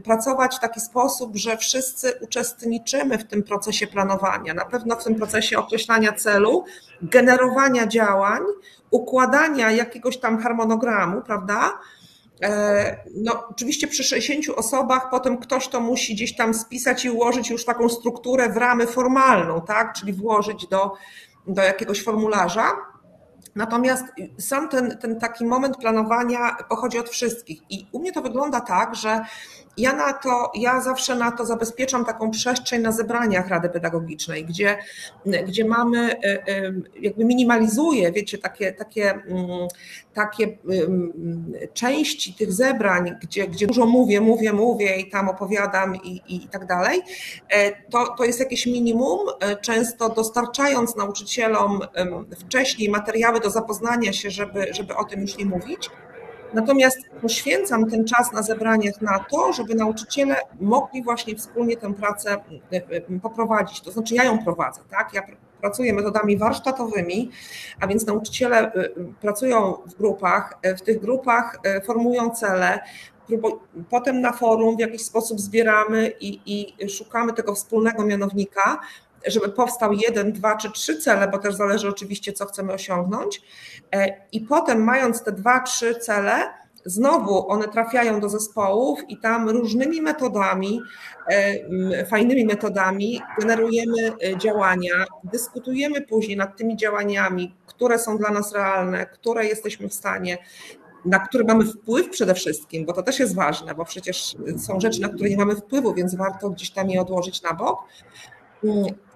pracować w taki sposób, że wszyscy uczestniczymy w tym procesie planowania. Na pewno w tym procesie określania celu, generowania działań, układania jakiegoś tam harmonogramu, prawda? No, oczywiście przy sześćdziesięciu osobach potem ktoś to musi gdzieś tam spisać i ułożyć już taką strukturę w ramę formalną, tak? Czyli włożyć do, do jakiegoś formularza. Natomiast sam ten, ten taki moment planowania pochodzi od wszystkich i u mnie to wygląda tak, że ja na to, ja zawsze na to zabezpieczam taką przestrzeń na zebraniach Rady Pedagogicznej, gdzie, gdzie mamy, jakby minimalizuję, wiecie, takie, takie, takie części tych zebrań, gdzie, gdzie dużo mówię, mówię, mówię i tam opowiadam i, i, i tak dalej. To, to jest jakieś minimum, często dostarczając nauczycielom wcześniej materiały do zapoznania się, żeby, żeby o tym już nie mówić. Natomiast poświęcam ten czas na zebraniach na to, żeby nauczyciele mogli właśnie wspólnie tę pracę poprowadzić. To znaczy ja ją prowadzę, tak? Ja pracuję metodami warsztatowymi, a więc nauczyciele pracują w grupach, w tych grupach formują cele, potem na forum w jakiś sposób zbieramy i, i szukamy tego wspólnego mianownika, żeby powstał jeden, dwa czy trzy cele, bo też zależy oczywiście, co chcemy osiągnąć. I potem mając te dwa, trzy cele, znowu one trafiają do zespołów i tam różnymi metodami, fajnymi metodami generujemy działania, dyskutujemy później nad tymi działaniami, które są dla nas realne, które jesteśmy w stanie, na które mamy wpływ przede wszystkim, bo to też jest ważne, bo przecież są rzeczy, na które nie mamy wpływu, więc warto gdzieś tam je odłożyć na bok.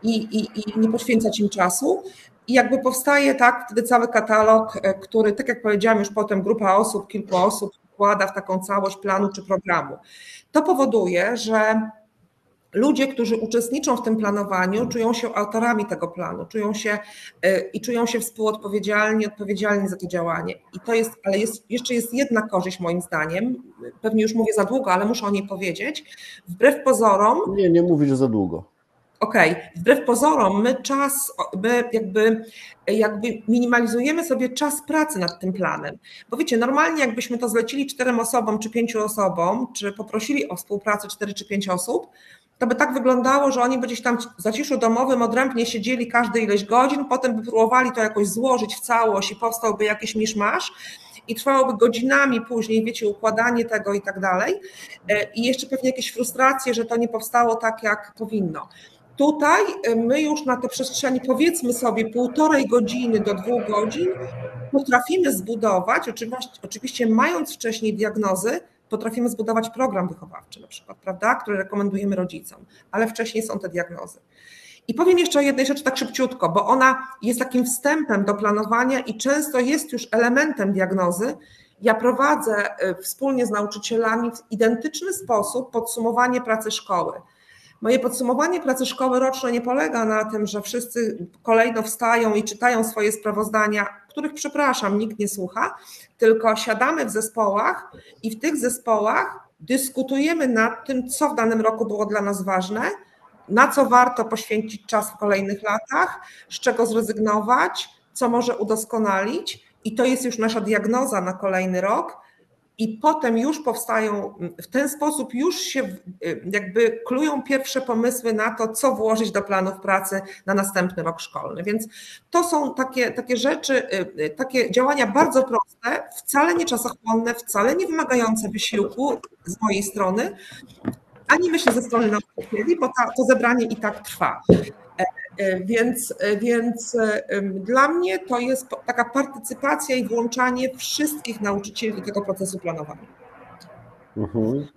I, i, i nie poświęcać im czasu i jakby powstaje tak wtedy cały katalog, który tak jak powiedziałam już potem grupa osób, kilku osób wkłada w taką całość planu czy programu. To powoduje, że ludzie, którzy uczestniczą w tym planowaniu, czują się autorami tego planu, czują się yy, i czują się współodpowiedzialni, odpowiedzialni za to działanie. I to jest, ale jest, jeszcze jest jedna korzyść moim zdaniem, pewnie już mówię za długo, ale muszę o niej powiedzieć, wbrew pozorom... Nie, nie mówisz za długo. Okej, okay. Wbrew pozorom my czas, my jakby, jakby minimalizujemy sobie czas pracy nad tym planem, bo wiecie, normalnie jakbyśmy to zlecili czterem osobom czy pięciu osobom, czy poprosili o współpracę cztery czy pięć osób, to by tak wyglądało, że oni by gdzieś tam w zaciszu domowym odrębnie siedzieli każdy ileś godzin, potem by próbowali to jakoś złożyć w całość i powstałby jakiś miszmasz. I trwałoby godzinami później, wiecie, układanie tego i tak dalej. I jeszcze pewnie jakieś frustracje, że to nie powstało tak, jak powinno. Tutaj my już na tej przestrzeni, powiedzmy sobie, półtorej godziny do dwóch godzin potrafimy zbudować, oczywiście mając wcześniej diagnozy, potrafimy zbudować program wychowawczy na przykład, prawda, który rekomendujemy rodzicom, ale wcześniej są te diagnozy. I powiem jeszcze o jednej rzeczy tak szybciutko, bo ona jest takim wstępem do planowania i często jest już elementem diagnozy, Ja prowadzę wspólnie z nauczycielami w identyczny sposób podsumowanie pracy szkoły. Moje podsumowanie pracy szkoły roczne nie polega na tym, że wszyscy kolejno wstają i czytają swoje sprawozdania, których, przepraszam, nikt nie słucha, tylko siadamy w zespołach i w tych zespołach dyskutujemy nad tym, co w danym roku było dla nas ważne, na co warto poświęcić czas w kolejnych latach, z czego zrezygnować, co może udoskonalić i to jest już nasza diagnoza na kolejny rok i potem już powstają, w ten sposób już się jakby klują pierwsze pomysły na to, co włożyć do planów pracy na następny rok szkolny. Więc to są takie, takie rzeczy, takie działania bardzo proste, wcale nie czasochłonne, wcale nie wymagające wysiłku z mojej strony, ani myślę ze strony nauczycieli, bo ta, to zebranie i tak trwa. Więc, więc dla mnie to jest taka partycypacja i włączanie wszystkich nauczycieli do tego procesu planowania. Mhm.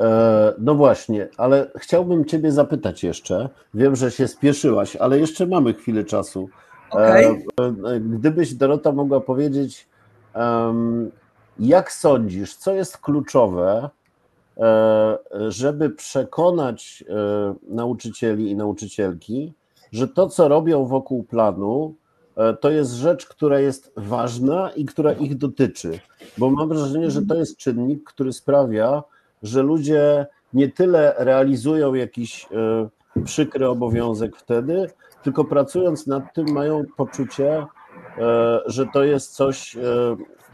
E, no właśnie, ale chciałbym Ciebie zapytać jeszcze. Wiem, że się spieszyłaś, ale jeszcze mamy chwilę czasu. Okay. E, gdybyś, Dorota, mogła powiedzieć, um, jak sądzisz, co jest kluczowe, żeby przekonać nauczycieli i nauczycielki, że to, co robią wokół planu, to jest rzecz, która jest ważna i która ich dotyczy. Bo mam wrażenie, że to jest czynnik, który sprawia, że ludzie nie tyle realizują jakiś przykry obowiązek wtedy, tylko pracując nad tym mają poczucie, że to jest coś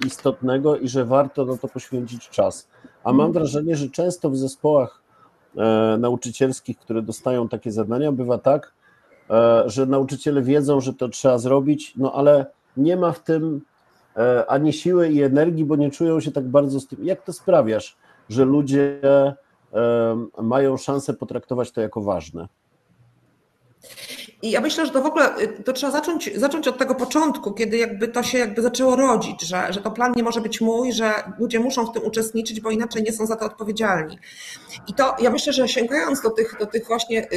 istotnego i że warto na to poświęcić czas. A mam wrażenie, że często w zespołach nauczycielskich, które dostają takie zadania, bywa tak, że nauczyciele wiedzą, że to trzeba zrobić, no ale nie ma w tym ani siły i energii, bo nie czują się tak bardzo z tym. Jak to sprawiasz, że ludzie mają szansę potraktować to jako ważne? I ja myślę, że to w ogóle to trzeba zacząć, zacząć od tego początku, kiedy jakby to się jakby zaczęło rodzić, że, że to plan nie może być mój, że ludzie muszą w tym uczestniczyć, bo inaczej nie są za to odpowiedzialni. I to ja myślę, że sięgając do tych, do tych właśnie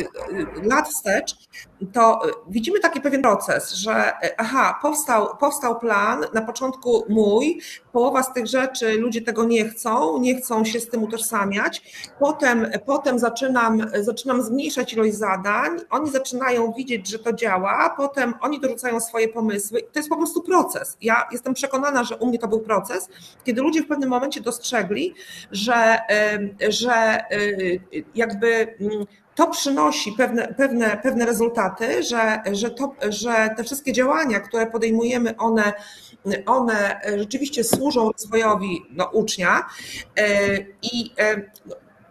lat wstecz, to widzimy taki pewien proces, że aha, powstał, powstał plan, na początku mój, połowa z tych rzeczy, ludzie tego nie chcą, nie chcą się z tym utożsamiać, potem, potem zaczynam, zaczynam zmniejszać ilość zadań, oni zaczynają widzieć, że to działa, potem oni dorzucają swoje pomysły. To jest po prostu proces. Ja jestem przekonana, że u mnie to był proces, kiedy ludzie w pewnym momencie dostrzegli, że, że jakby to przynosi pewne, pewne, pewne rezultaty, że, że, to, że te wszystkie działania, które podejmujemy, one, one rzeczywiście służą rozwojowi no, ucznia i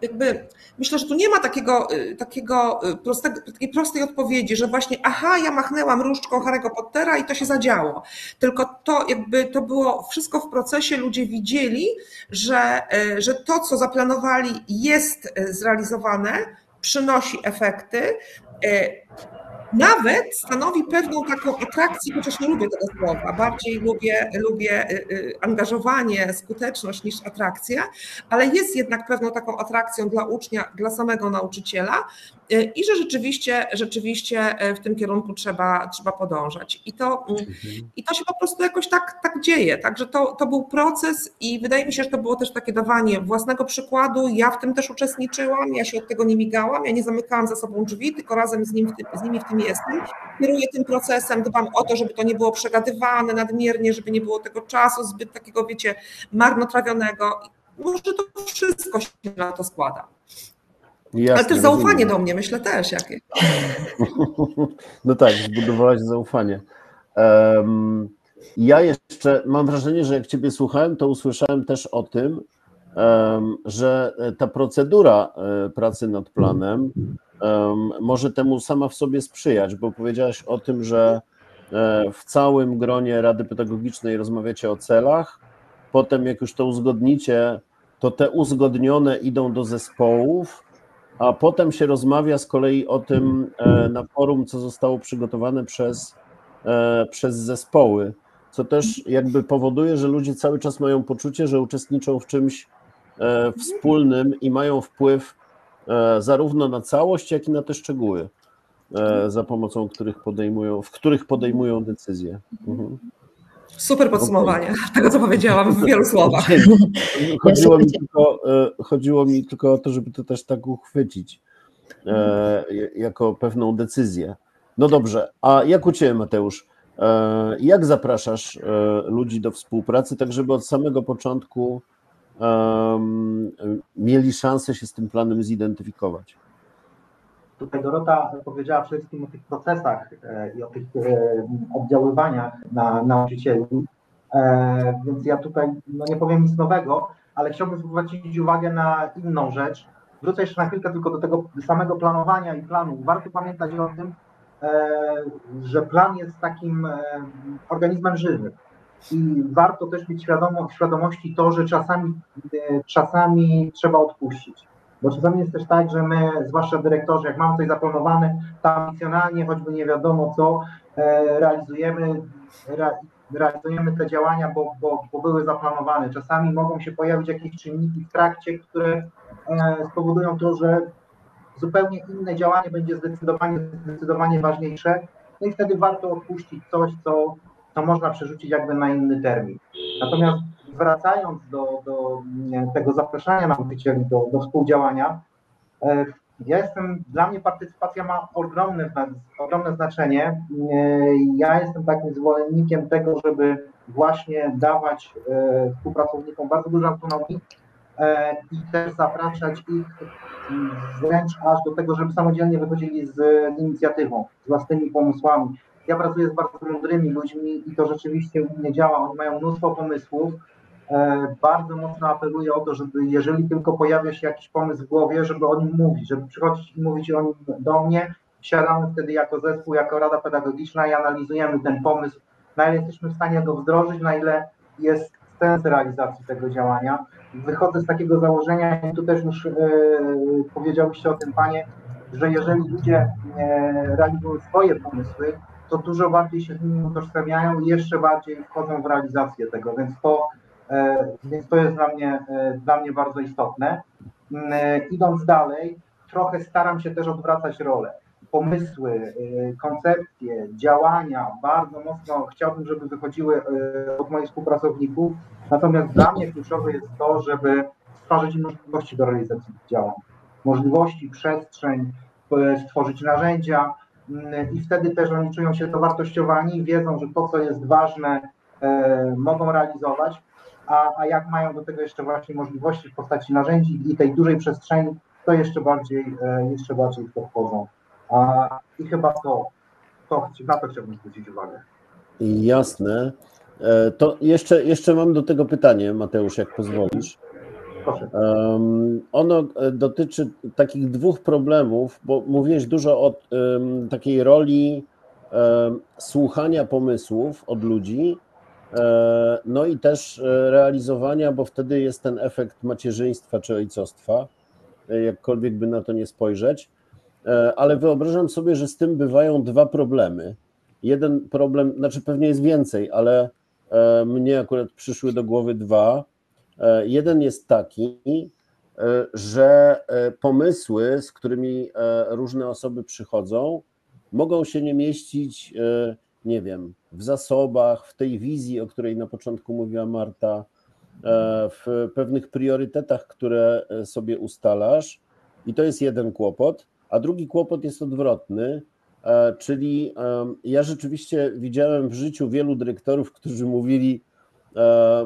jakby myślę, że tu nie ma takiego, takiego prostego, takiej prostej odpowiedzi, że właśnie aha, ja machnęłam różdżką Harry'ego Pottera i to się zadziało. Tylko to jakby to było wszystko w procesie, ludzie widzieli, że, że to, co zaplanowali, jest zrealizowane, przynosi efekty, nawet stanowi pewną taką atrakcję, chociaż nie lubię tego słowa, bardziej lubię, lubię angażowanie, skuteczność niż atrakcję, ale jest jednak pewną taką atrakcją dla ucznia, dla samego nauczyciela i że rzeczywiście, rzeczywiście w tym kierunku trzeba, trzeba podążać. I to, i to się po prostu jakoś tak, tak dzieje, także to, to był proces i wydaje mi się, że to było też takie dawanie własnego przykładu, ja w tym też uczestniczyłam, ja się od tego nie migałam, ja nie zamykałam za sobą drzwi, tylko razem z, nim, z nimi w tym jestem, kieruję tym procesem, dbam o to, żeby to nie było przegadywane nadmiernie, żeby nie było tego czasu zbyt takiego, wiecie, marnotrawionego. Może to wszystko się na to składa. Jasne, ale też zaufanie rozumiem. Do mnie, myślę też jakie. No tak, zbudowałaś zaufanie. Um, ja jeszcze mam wrażenie, że jak Ciebie słuchałem, to usłyszałem też o tym, um, że ta procedura pracy nad planem Um, może temu sama w sobie sprzyjać, bo powiedziałaś o tym, że e, w całym gronie Rady Pedagogicznej rozmawiacie o celach, potem jak już to uzgodnicie, to te uzgodnione idą do zespołów, a potem się rozmawia z kolei o tym e, na forum, co zostało przygotowane przez, e, przez zespoły, co też jakby powoduje, że ludzie cały czas mają poczucie, że uczestniczą w czymś e, wspólnym i mają wpływ zarówno na całość, jak i na te szczegóły, za pomocą których podejmują, w których podejmują decyzje. Mhm. Super podsumowanie tego, co powiedziałam w wielu słowach. Chodziło mi tylko, chodziło mi tylko o to, żeby to też tak uchwycić e, jako pewną decyzję. No dobrze, a jak u Ciebie, Mateusz, e, jak zapraszasz e, ludzi do współpracy, tak żeby od samego początku e, mieli szansę się z tym planem zidentyfikować? Tutaj Dorota powiedziała przede wszystkim o tych procesach i o tych oddziaływaniach na nauczycieli, więc ja tutaj no nie powiem nic nowego, ale chciałbym zwrócić uwagę na inną rzecz. Wrócę jeszcze na chwilkę tylko do tego samego planowania i planu. Warto pamiętać o tym, że plan jest takim organizmem żywym i warto też mieć świadomo, w świadomości to, że czasami, czasami trzeba odpuścić. Bo czasami jest też tak, że my, zwłaszcza dyrektorzy, jak mamy coś zaplanowane, tam ambicjonalnie, choćby nie wiadomo co, realizujemy, realizujemy te działania, bo, bo, bo były zaplanowane. Czasami mogą się pojawić jakieś czynniki w trakcie, które spowodują to, że zupełnie inne działanie będzie zdecydowanie, zdecydowanie ważniejsze. No i wtedy warto odpuścić coś, co, co można przerzucić jakby na inny termin. Natomiast wracając do, do tego zapraszania nauczycieli do, do współdziałania, ja jestem, dla mnie partycypacja ma ogromne, ogromne znaczenie. Ja jestem takim zwolennikiem tego, żeby właśnie dawać współpracownikom bardzo dużo autonomii i też zapraszać ich wręcz aż do tego, żeby samodzielnie wychodzili z inicjatywą, z własnymi pomysłami. Ja pracuję z bardzo mądrymi ludźmi i to rzeczywiście u mnie działa. Oni mają mnóstwo pomysłów. Bardzo mocno apeluję o to, żeby jeżeli tylko pojawia się jakiś pomysł w głowie, żeby o nim mówić, żeby przychodzić i mówić o nim do mnie. Siadamy wtedy jako zespół, jako Rada Pedagogiczna i analizujemy ten pomysł, na ile jesteśmy w stanie go wdrożyć, na ile jest sens realizacji tego działania. Wychodzę z takiego założenia, i tu też już yy, powiedziałyście o tym, panie, że jeżeli ludzie yy, realizują swoje pomysły, to dużo bardziej się z nimi utożsamiają i jeszcze bardziej wchodzą w realizację tego, więc to Więc to jest dla mnie, dla mnie bardzo istotne. Idąc dalej, trochę staram się też odwracać rolę. Pomysły, koncepcje, działania bardzo mocno chciałbym, żeby wychodziły od moich współpracowników. Natomiast dla mnie kluczowe jest to, żeby stworzyć możliwości do realizacji tych działań. Możliwości, przestrzeń, stworzyć narzędzia i wtedy też oni czują się dowartościowani, wiedzą, że to, co jest ważne, mogą realizować. A, a jak mają do tego jeszcze właśnie możliwości w postaci narzędzi i tej dużej przestrzeni, to jeszcze bardziej, jeszcze bardziej w to wchodzą. A, I chyba to, to, na to chciałbym zwrócić uwagę. Jasne. To jeszcze, jeszcze mam do tego pytanie, Mateusz, jak pozwolisz. Proszę. Um, ono dotyczy takich dwóch problemów, bo mówiłeś dużo o um, takiej roli um, słuchania pomysłów od ludzi, no i też realizowania, bo wtedy jest ten efekt macierzyństwa czy ojcostwa, jakkolwiek by na to nie spojrzeć, ale wyobrażam sobie, że z tym bywają dwa problemy. Jeden problem, znaczy pewnie jest więcej, ale mnie akurat przyszły do głowy dwa. Jeden jest taki, że pomysły, z którymi różne osoby przychodzą, mogą się nie mieścić, nie wiem, w zasobach, w tej wizji, o której na początku mówiła Marta, w pewnych priorytetach, które sobie ustalasz, i to jest jeden kłopot, a drugi kłopot jest odwrotny, czyli ja rzeczywiście widziałem w życiu wielu dyrektorów, którzy mówili,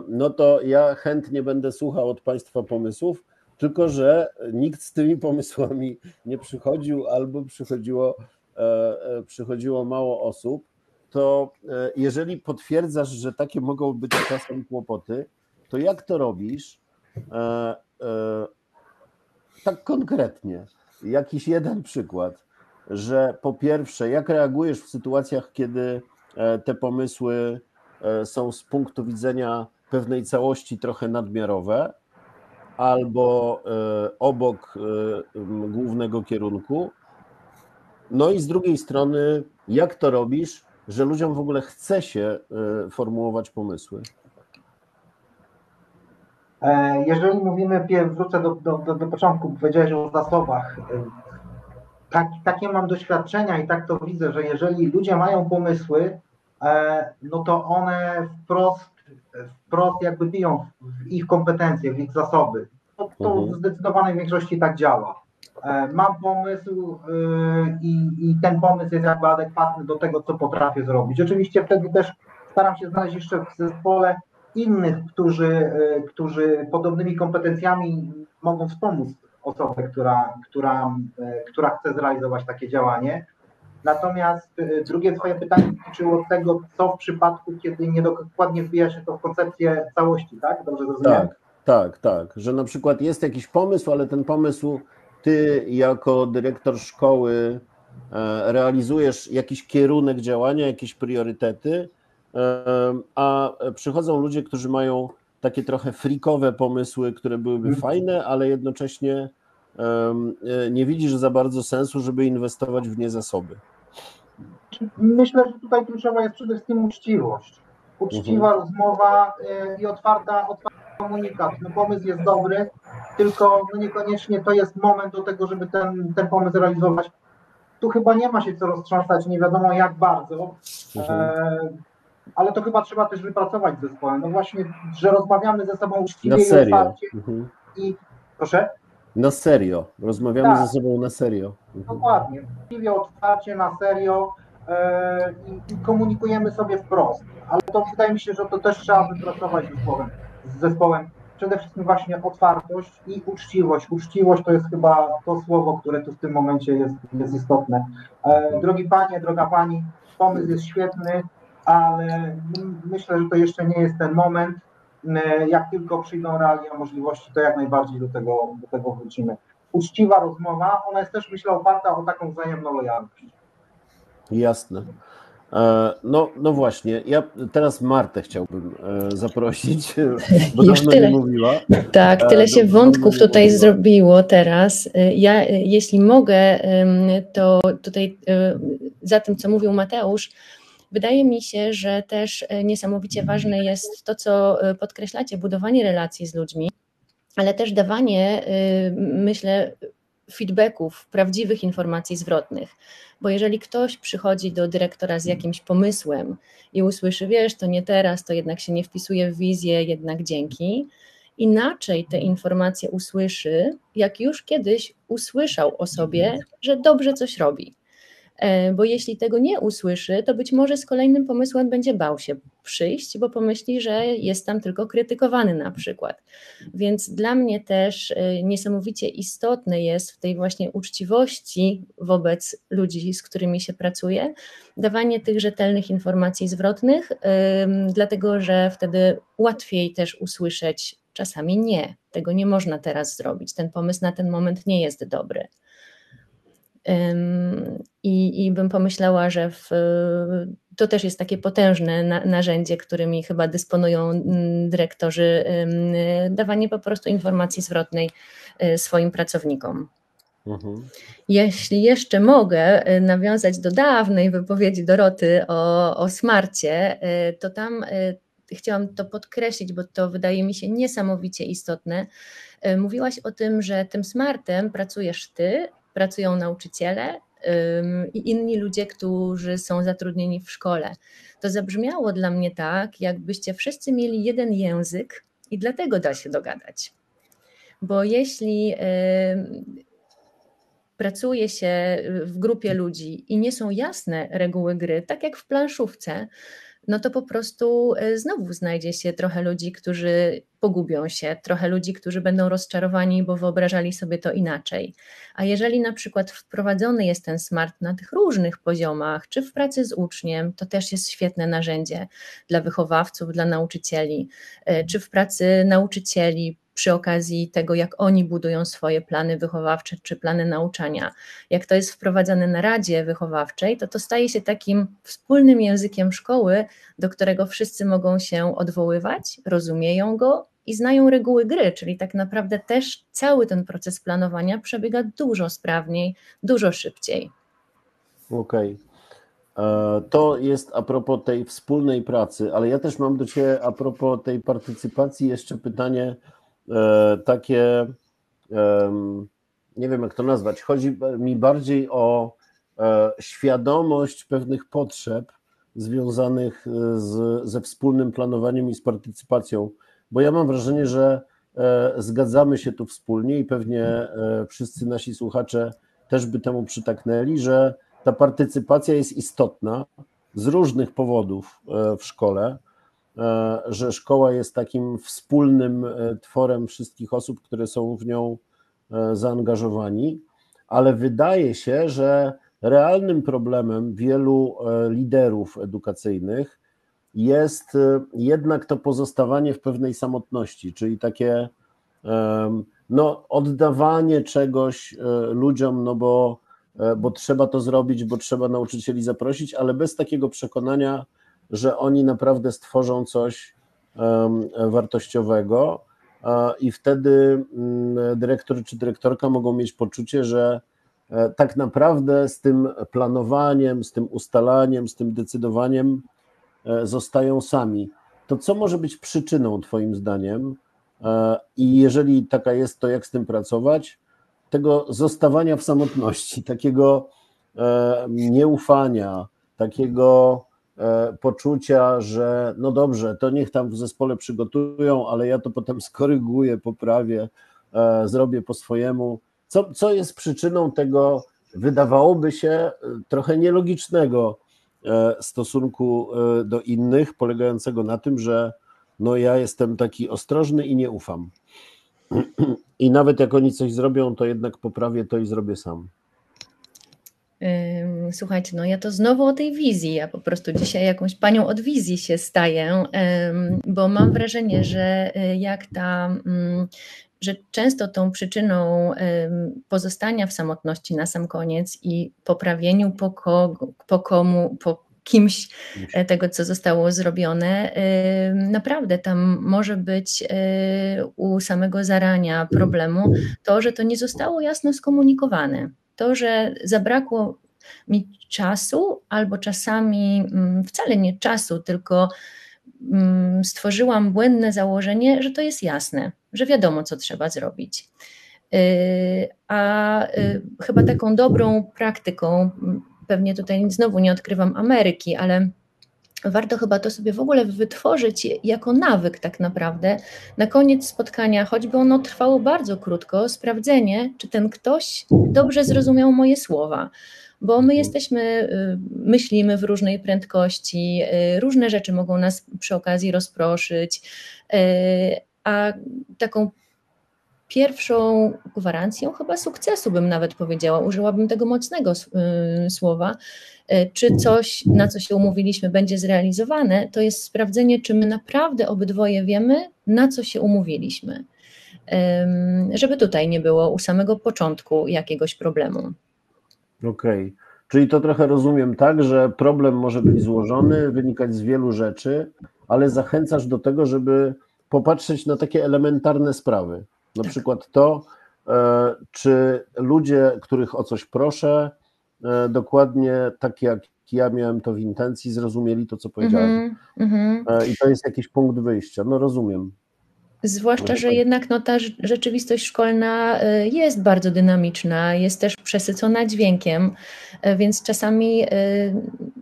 no to ja chętnie będę słuchał od Państwa pomysłów, tylko że nikt z tymi pomysłami nie przychodził albo przychodziło, przychodziło mało osób. To jeżeli potwierdzasz, że takie mogą być czasem kłopoty, to jak to robisz? E, e, tak konkretnie, jakiś jeden przykład, że po pierwsze, jak reagujesz w sytuacjach, kiedy te pomysły są z punktu widzenia pewnej całości trochę nadmiarowe albo obok głównego kierunku, no i z drugiej strony, jak to robisz, że ludziom w ogóle chce się formułować pomysły? Jeżeli mówimy, wrócę do, do, do, do początku, powiedziałeś o zasobach. Tak, takie mam doświadczenia i tak to widzę, że jeżeli ludzie mają pomysły, no to one wprost, wprost jakby biją w ich kompetencje, w ich zasoby. To, to mhm. w zdecydowanej większości tak działa. Mam pomysł i, i ten pomysł jest jakby adekwatny do tego, co potrafię zrobić. Oczywiście wtedy też staram się znaleźć jeszcze w zespole innych, którzy, którzy podobnymi kompetencjami mogą wspomóc osobę, która, która, która chce zrealizować takie działanie. Natomiast drugie twoje pytanie dotyczyło tego, co w przypadku, kiedy niedokładnie wbija się to w koncepcję całości, tak? Dobrze zrozumiałem? Tak, tak, tak, że na przykład jest jakiś pomysł, ale ten pomysł ty jako dyrektor szkoły realizujesz jakiś kierunek działania, jakieś priorytety, a przychodzą ludzie, którzy mają takie trochę frikowe pomysły, które byłyby fajne, ale jednocześnie nie widzisz za bardzo sensu, żeby inwestować w nie zasoby. Myślę, że tutaj kluczowa jest przede wszystkim uczciwość. Uczciwa mhm. rozmowa i otwarta, otwarta komunikat. No, pomysł jest dobry, tylko no niekoniecznie to jest moment do tego, żeby ten, ten pomysł realizować. Tu chyba nie ma się co roztrząsać, nie wiadomo jak bardzo, mhm. e, ale to chyba trzeba też wypracować z zespołem. No właśnie, że rozmawiamy ze sobą uczciwie i otwarcie. Mhm. I proszę? Na serio, rozmawiamy tak. ze sobą na serio. Mhm. Dokładnie, uczciwie, otwarcie, na serio e, i, i komunikujemy sobie wprost. Ale to wydaje mi się, że to też trzeba wypracować z zespołem. Z zespołem. Przede wszystkim właśnie otwartość i uczciwość. Uczciwość to jest chyba to słowo, które tu w tym momencie jest, jest istotne. E, drogi panie, droga pani, pomysł jest świetny, ale myślę, że to jeszcze nie jest ten moment. E, jak tylko przyjdą realia możliwości, to jak najbardziej do tego, do tego wrócimy. Uczciwa rozmowa, ona jest też, myślę, oparta o taką wzajemną lojalność. Jasne. No, no właśnie, ja teraz Martę chciałbym zaprosić, bo już dawno tyle. Nie mówiła. Tak, tyle się wątków tutaj mówiła. Zrobiło teraz. Ja, jeśli mogę, to tutaj za tym, co mówił Mateusz, wydaje mi się, że też niesamowicie ważne jest to, co podkreślacie, budowanie relacji z ludźmi, ale też dawanie, myślę, feedbacków, prawdziwych informacji zwrotnych, bo jeżeli ktoś przychodzi do dyrektora z jakimś pomysłem i usłyszy, wiesz, to nie teraz, to jednak się nie wpisuje w wizję, jednak dzięki, inaczej te informacje usłyszy, jak już kiedyś usłyszał o sobie, że dobrze coś robi, bo jeśli tego nie usłyszy, to być może z kolejnym pomysłem będzie bał się przyjść, bo pomyśli, że jest tam tylko krytykowany na przykład. Więc dla mnie też niesamowicie istotne jest w tej właśnie uczciwości wobec ludzi, z którymi się pracuje, dawanie tych rzetelnych informacji zwrotnych, dlatego że wtedy łatwiej też usłyszeć czasami nie, tego nie można teraz zrobić, ten pomysł na ten moment nie jest dobry. I, i bym pomyślała, że w, to też jest takie potężne na, narzędzie, którymi chyba dysponują dyrektorzy, dawanie po prostu informacji zwrotnej swoim pracownikom. Mhm. Jeśli jeszcze mogę nawiązać do dawnej wypowiedzi Doroty o, o smarcie, to tam chciałam to podkreślić, bo to wydaje mi się niesamowicie istotne. Mówiłaś o tym, że tym smartem pracujesz ty, pracują nauczyciele i inni ludzie, którzy są zatrudnieni w szkole. To zabrzmiało dla mnie tak, jakbyście wszyscy mieli jeden język i dlatego da się dogadać. Bo jeśli pracuje się w grupie ludzi i nie są jasne reguły gry, tak jak w planszówce, no to po prostu znowu znajdzie się trochę ludzi, którzy pogubią się, trochę ludzi, którzy będą rozczarowani, bo wyobrażali sobie to inaczej. A jeżeli na przykład wprowadzony jest ten smart na tych różnych poziomach, czy w pracy z uczniem, to też jest świetne narzędzie dla wychowawców, dla nauczycieli, czy w pracy nauczycieli, przy okazji tego, jak oni budują swoje plany wychowawcze czy plany nauczania. Jak to jest wprowadzane na Radzie Wychowawczej, to to staje się takim wspólnym językiem szkoły, do którego wszyscy mogą się odwoływać, rozumieją go i znają reguły gry, czyli tak naprawdę też cały ten proces planowania przebiega dużo sprawniej, dużo szybciej. Okej. To jest a propos tej wspólnej pracy, ale ja też mam do ciebie a propos tej partycypacji jeszcze pytanie, takie, nie wiem jak to nazwać, chodzi mi bardziej o świadomość pewnych potrzeb związanych z, ze wspólnym planowaniem i z partycypacją, bo ja mam wrażenie, że zgadzamy się tu wspólnie i pewnie wszyscy nasi słuchacze też by temu przytaknęli, że ta partycypacja jest istotna z różnych powodów w szkole, że szkoła jest takim wspólnym tworem wszystkich osób, które są w nią zaangażowani, ale wydaje się, że realnym problemem wielu liderów edukacyjnych jest jednak to pozostawanie w pewnej samotności, czyli takie no, oddawanie czegoś ludziom, no bo, bo trzeba to zrobić, bo trzeba nauczycieli zaprosić, ale bez takiego przekonania, że oni naprawdę stworzą coś wartościowego i wtedy dyrektor czy dyrektorka mogą mieć poczucie, że tak naprawdę z tym planowaniem, z tym ustalaniem, z tym decydowaniem zostają sami. To co może być przyczyną Twoim zdaniem i jeżeli taka jest, to jak z tym pracować? Tego zostawania w samotności, takiego nieufania, takiego poczucia, że no dobrze, to niech tam w zespole przygotują, ale ja to potem skoryguję, poprawię, zrobię po swojemu. Co, co jest przyczyną tego, wydawałoby się, trochę nielogicznego stosunku do innych, polegającego na tym, że no ja jestem taki ostrożny i nie ufam. I nawet jak oni coś zrobią, to jednak poprawię to i zrobię sam. Słuchajcie, no ja to znowu o tej wizji, ja po prostu dzisiaj jakąś panią od wizji się staję, bo mam wrażenie, że jak ta... że często tą przyczyną pozostania w samotności na sam koniec i poprawieniu po, ko, po komu, po kimś tego, co zostało zrobione, naprawdę tam może być u samego zarania problemu to, że to nie zostało jasno skomunikowane, to, że zabrakło mi czasu albo czasami wcale nie czasu, tylko stworzyłam błędne założenie, że to jest jasne, że wiadomo, co trzeba zrobić. A chyba taką dobrą praktyką, pewnie tutaj znowu nie odkrywam Ameryki, ale warto chyba to sobie w ogóle wytworzyć jako nawyk tak naprawdę. Na koniec spotkania, choćby ono trwało bardzo krótko, sprawdzenie, czy ten ktoś dobrze zrozumiał moje słowa. Bo my jesteśmy, myślimy w różnej prędkości, różne rzeczy mogą nas przy okazji rozproszyć, a taką pierwszą gwarancją chyba sukcesu bym nawet powiedziała, użyłabym tego mocnego słowa, czy coś, na co się umówiliśmy, będzie zrealizowane, to jest sprawdzenie, czy my naprawdę obydwoje wiemy, na co się umówiliśmy, żeby tutaj nie było u samego początku jakiegoś problemu. Okej, okay. Czyli to trochę rozumiem tak, że problem może być złożony, wynikać z wielu rzeczy, ale zachęcasz do tego, żeby popatrzeć na takie elementarne sprawy. Na tak. przykład to, czy ludzie, których o coś proszę, dokładnie tak jak ja miałem to w intencji, zrozumieli to, co powiedziałem. Mm-hmm. I to jest jakiś punkt wyjścia. No rozumiem. Zwłaszcza, że jednak no, ta rzeczywistość szkolna jest bardzo dynamiczna, jest też przesycona dźwiękiem, więc czasami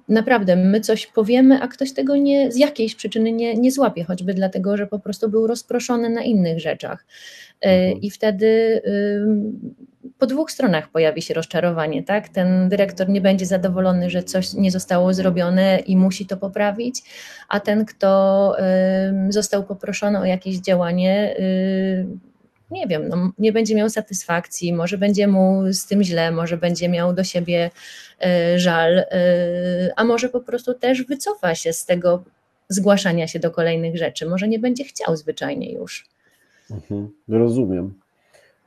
naprawdę my coś powiemy, a ktoś tego nie, z jakiejś przyczyny nie, nie złapie, choćby dlatego, że po prostu był rozproszony na innych rzeczach. I wtedy po dwóch stronach pojawi się rozczarowanie, tak? Ten dyrektor nie będzie zadowolony, że coś nie zostało zrobione i musi to poprawić, a ten, kto został poproszony o jakieś działanie, nie wiem, no, nie będzie miał satysfakcji, może będzie mu z tym źle, może będzie miał do siebie żal, a może po prostu też wycofa się z tego zgłaszania się do kolejnych rzeczy, może nie będzie chciał zwyczajnie już. Mhm, rozumiem.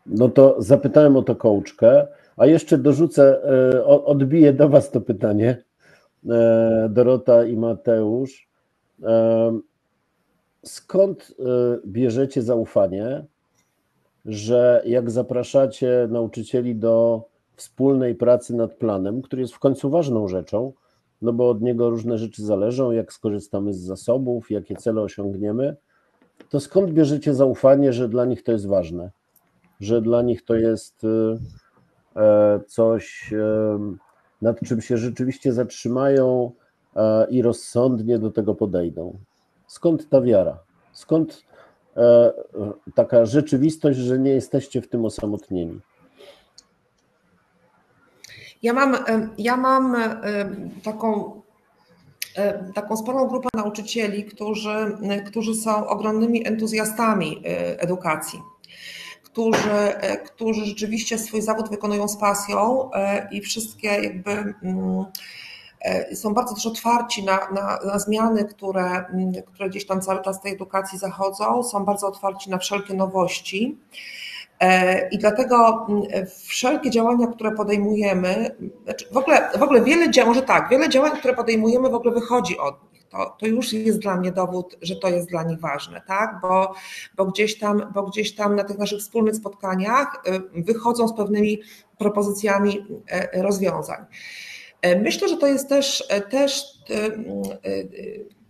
No to zapytałem o to coachkę, a jeszcze dorzucę, odbiję do Was to pytanie, Dorota i Mateusz. Skąd bierzecie zaufanie, że jak zapraszacie nauczycieli do wspólnej pracy nad planem, który jest w końcu ważną rzeczą, no bo od niego różne rzeczy zależą, jak skorzystamy z zasobów, jakie cele osiągniemy, to skąd bierzecie zaufanie, że dla nich to jest ważne? Że dla nich to jest coś, nad czym się rzeczywiście zatrzymają, i rozsądnie do tego podejdą. Skąd ta wiara? Skąd taka rzeczywistość, że nie jesteście w tym osamotnieni? Ja mam, ja mam taką, taką sporą grupę nauczycieli, którzy, którzy są ogromnymi entuzjastami edukacji, którzy, którzy rzeczywiście swój zawód wykonują z pasją i wszystkie jakby są bardzo też otwarci na, na, na zmiany, które, które gdzieś tam cały czas tej edukacji zachodzą, są bardzo otwarci na wszelkie nowości. I dlatego wszelkie działania, które podejmujemy, w ogóle, w ogóle wiele działań, może tak, wiele działań, które podejmujemy, w ogóle wychodzi od nich. To, to już jest dla mnie dowód, że to jest dla nich ważne, tak? Bo, bo, gdzieś tam, bo gdzieś tam na tych naszych wspólnych spotkaniach wychodzą z pewnymi propozycjami rozwiązań. Myślę, że to jest też, też,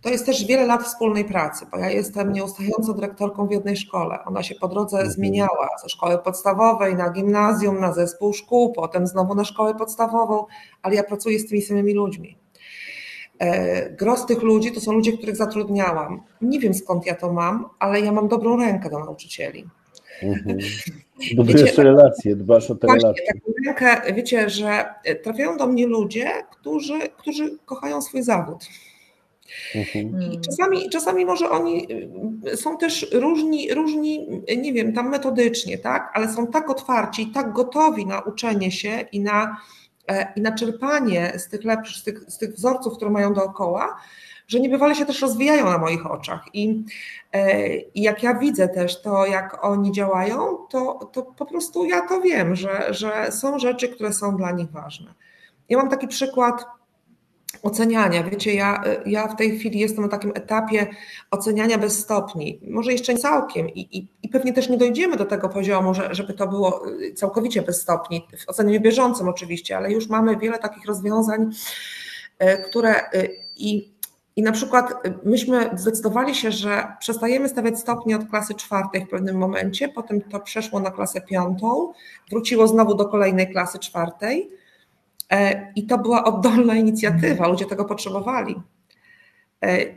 to jest też wiele lat wspólnej pracy, bo ja jestem nieustającą dyrektorką w jednej szkole. Ona się po drodze zmieniała ze szkoły podstawowej na gimnazjum, na zespół szkół, potem znowu na szkołę podstawową, ale ja pracuję z tymi samymi ludźmi. Gros tych ludzi to są ludzie, których zatrudniałam. Nie wiem, skąd ja to mam, ale ja mam dobrą rękę do nauczycieli. Mhm. Budujesz wiecie, relacje, dbasz o te właśnie, relacje. Taką rękę, wiecie, że trafiają do mnie ludzie, którzy, którzy kochają swój zawód. Mhm. I czasami, czasami może oni są też różni, różni, nie wiem, tam metodycznie, tak, ale są tak otwarci i tak gotowi na uczenie się i na, i na czerpanie z tych, lepszych, z, tych, z tych wzorców, które mają dookoła, że niebywale się też rozwijają na moich oczach. I, i jak ja widzę też to, jak oni działają, to, to po prostu ja to wiem, że, że są rzeczy, które są dla nich ważne. Ja mam taki przykład oceniania. Wiecie, ja, ja w tej chwili jestem na takim etapie oceniania bez stopni. Może jeszcze nie całkiem i, i, i pewnie też nie dojdziemy do tego poziomu, że, żeby to było całkowicie bez stopni, w ocenie bieżącym oczywiście, ale już mamy wiele takich rozwiązań, które i I na przykład myśmy zdecydowali się, że przestajemy stawiać stopnie od klasy czwartej w pewnym momencie, potem to przeszło na klasę piątą, wróciło znowu do kolejnej klasy czwartej i to była oddolna inicjatywa, ludzie tego potrzebowali.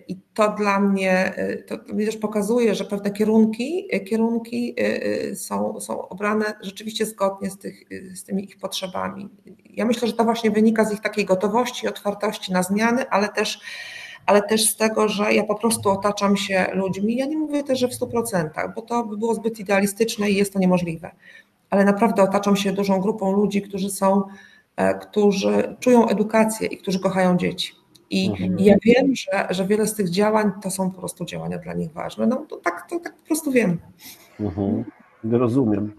I to dla mnie, to, to mnie też pokazuje, że pewne kierunki, kierunki są, są obrane rzeczywiście zgodnie z, tych, z tymi ich potrzebami. Ja myślę, że to właśnie wynika z ich takiej gotowości i otwartości na zmiany, ale też ale też z tego, że ja po prostu otaczam się ludźmi. Ja nie mówię też, że w stu procentach, bo to by było zbyt idealistyczne i jest to niemożliwe. Ale naprawdę otaczam się dużą grupą ludzi, którzy są, którzy czują edukację i którzy kochają dzieci. I mhm. ja wiem, że, że wiele z tych działań to są po prostu działania dla nich ważne. No to tak, to tak po prostu wiem. Mhm. Rozumiem.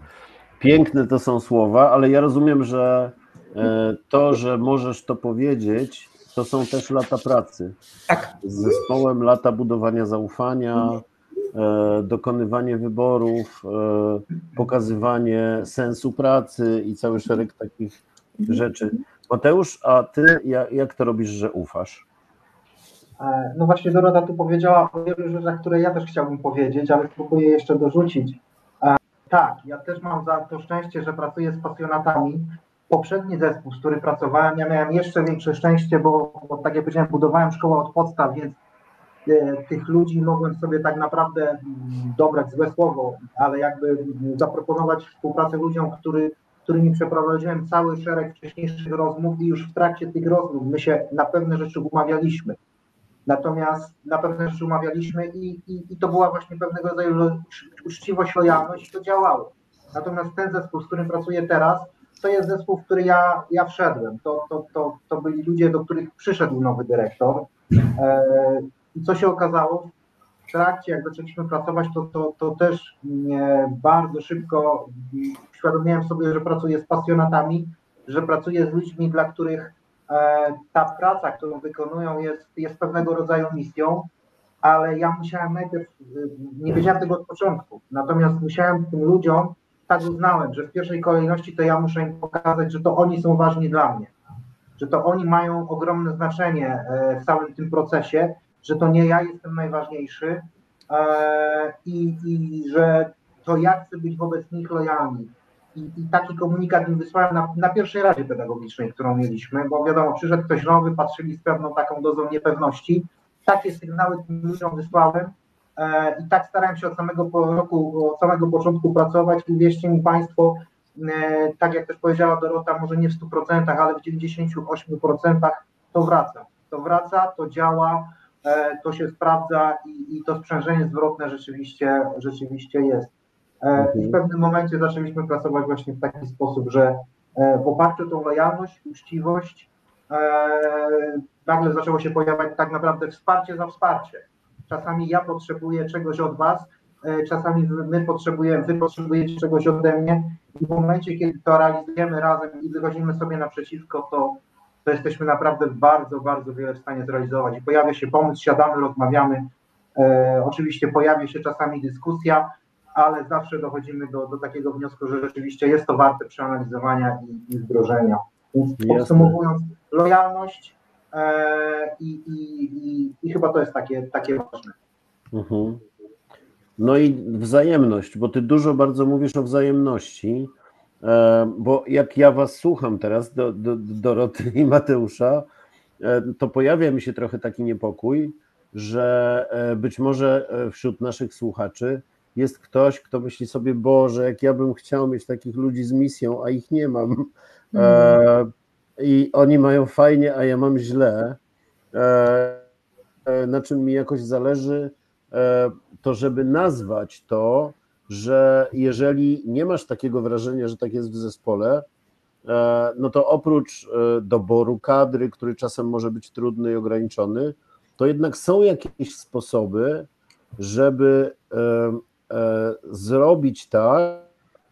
Piękne to są słowa, ale ja rozumiem, że to, że możesz to powiedzieć, to są też lata pracy tak. z zespołem, lata budowania zaufania, e, dokonywanie wyborów, e, pokazywanie sensu pracy i cały szereg takich rzeczy. Mateusz, a ty jak, jak to robisz, że ufasz? No właśnie Dorota tu powiedziała o wielu rzeczach, które ja też chciałbym powiedzieć, ale spróbuję jeszcze dorzucić. E, tak, ja też mam za to szczęście, że pracuję z pasjonatami. Poprzedni zespół, z którym pracowałem, ja miałem jeszcze większe szczęście, bo, bo tak jak powiedziałem, budowałem szkołę od podstaw, więc e, tych ludzi mogłem sobie tak naprawdę dobrać złe słowo, ale jakby zaproponować współpracę ludziom, który, którymi przeprowadziłem cały szereg wcześniejszych rozmów i już w trakcie tych rozmów my się na pewne rzeczy umawialiśmy. Natomiast na pewne rzeczy umawialiśmy i, i, i to była właśnie pewnego rodzaju uczciwość, lojalność, to działało. Natomiast ten zespół, z którym pracuję teraz, to jest zespół, w który ja, ja wszedłem. To, to, to, to byli ludzie, do których przyszedł nowy dyrektor. I co się okazało? W trakcie, jak zaczęliśmy pracować, to, to, to też bardzo szybko uświadomiłem sobie, że pracuję z pasjonatami, że pracuję z ludźmi, dla których ta praca, którą wykonują, jest, jest pewnego rodzaju misją, ale ja musiałem najpierw, nie wiedziałem tego od początku, natomiast musiałem tym ludziom tak uznałem, że w pierwszej kolejności to ja muszę im pokazać, że to oni są ważni dla mnie, że to oni mają ogromne znaczenie w całym tym procesie, że to nie ja jestem najważniejszy i, i że to ja chcę być wobec nich lojalny. I, i taki komunikat im wysłałem na, na pierwszej radzie pedagogicznej, którą mieliśmy, bo wiadomo, przyszedł ktoś nowy, patrzyli z pewną taką dozą niepewności. Takie sygnały tym ludziom wysłałem e, i tak starałem się od samego roku, od samego początku pracować i wierzcie mi Państwo, e, tak jak też powiedziała Dorota, może nie w stu procentach, ale w dziewięćdziesięciu ośmiu procentach to wraca. To wraca, to działa, e, to się sprawdza i, i to sprzężenie zwrotne rzeczywiście, rzeczywiście jest. W pewnym momencie zaczęliśmy pracować właśnie w taki sposób, że w oparciu o tą lojalność, uczciwość nagle zaczęło się pojawiać tak naprawdę wsparcie za wsparcie. Czasami ja potrzebuję czegoś od Was, czasami my potrzebujemy, Wy potrzebujecie czegoś ode mnie i w momencie, kiedy to realizujemy razem i wychodzimy sobie naprzeciwko, to, to jesteśmy naprawdę bardzo, bardzo wiele w stanie zrealizować. I pojawia się pomysł, siadamy, rozmawiamy, oczywiście pojawi się czasami dyskusja, ale zawsze dochodzimy do, do takiego wniosku, że rzeczywiście jest to warte przeanalizowania i, i wdrożenia. Więc podsumowując, lojalność e, i, i, i chyba to jest takie, takie ważne. Mhm. No i wzajemność, bo ty dużo bardzo mówisz o wzajemności, e, bo jak ja was słucham teraz, do, do, do Doroty i Mateusza, e, to pojawia mi się trochę taki niepokój, że e, być może wśród naszych słuchaczy jest ktoś, kto myśli sobie, Boże, jak ja bym chciał mieć takich ludzi z misją, a ich nie mam. E, I oni mają fajnie, a ja mam źle. E, na czym mi jakoś zależy e, to, żeby nazwać to, że jeżeli nie masz takiego wrażenia, że tak jest w zespole, e, no to oprócz e, doboru kadry, który czasem może być trudny i ograniczony, to jednak są jakieś sposoby, żeby e, zrobić tak,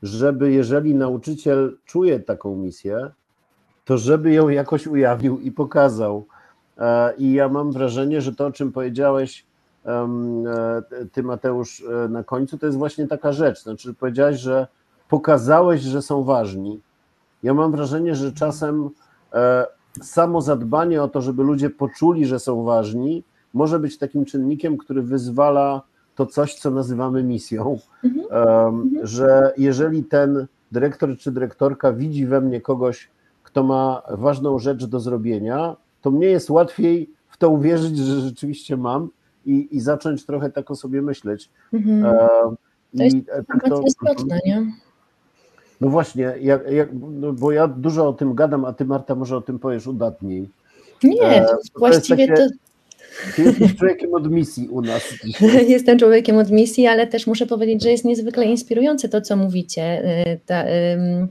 żeby jeżeli nauczyciel czuje taką misję, to żeby ją jakoś ujawnił i pokazał. I ja mam wrażenie, że to, o czym powiedziałeś ty, Mateusz, na końcu, to jest właśnie taka rzecz. Znaczy powiedziałeś, że pokazałeś, że są ważni. Ja mam wrażenie, że czasem samo zadbanie o to, żeby ludzie poczuli, że są ważni, może być takim czynnikiem, który wyzwala to coś, co nazywamy misją, mhm. że jeżeli ten dyrektor czy dyrektorka widzi we mnie kogoś, kto ma ważną rzecz do zrobienia, to mnie jest łatwiej w to uwierzyć, że rzeczywiście mam i, i zacząć trochę tak o sobie myśleć. Mhm. I to jest tak to, istotne, nie? No właśnie, jak, jak, bo ja dużo o tym gadam, a ty, Marta, może o tym powiesz udatniej. Nie, to to właściwie to... Ty jesteś człowiekiem od misji u nas. Jestem człowiekiem od misji, ale też muszę powiedzieć, że jest niezwykle inspirujące to, co mówicie. Ta, ym,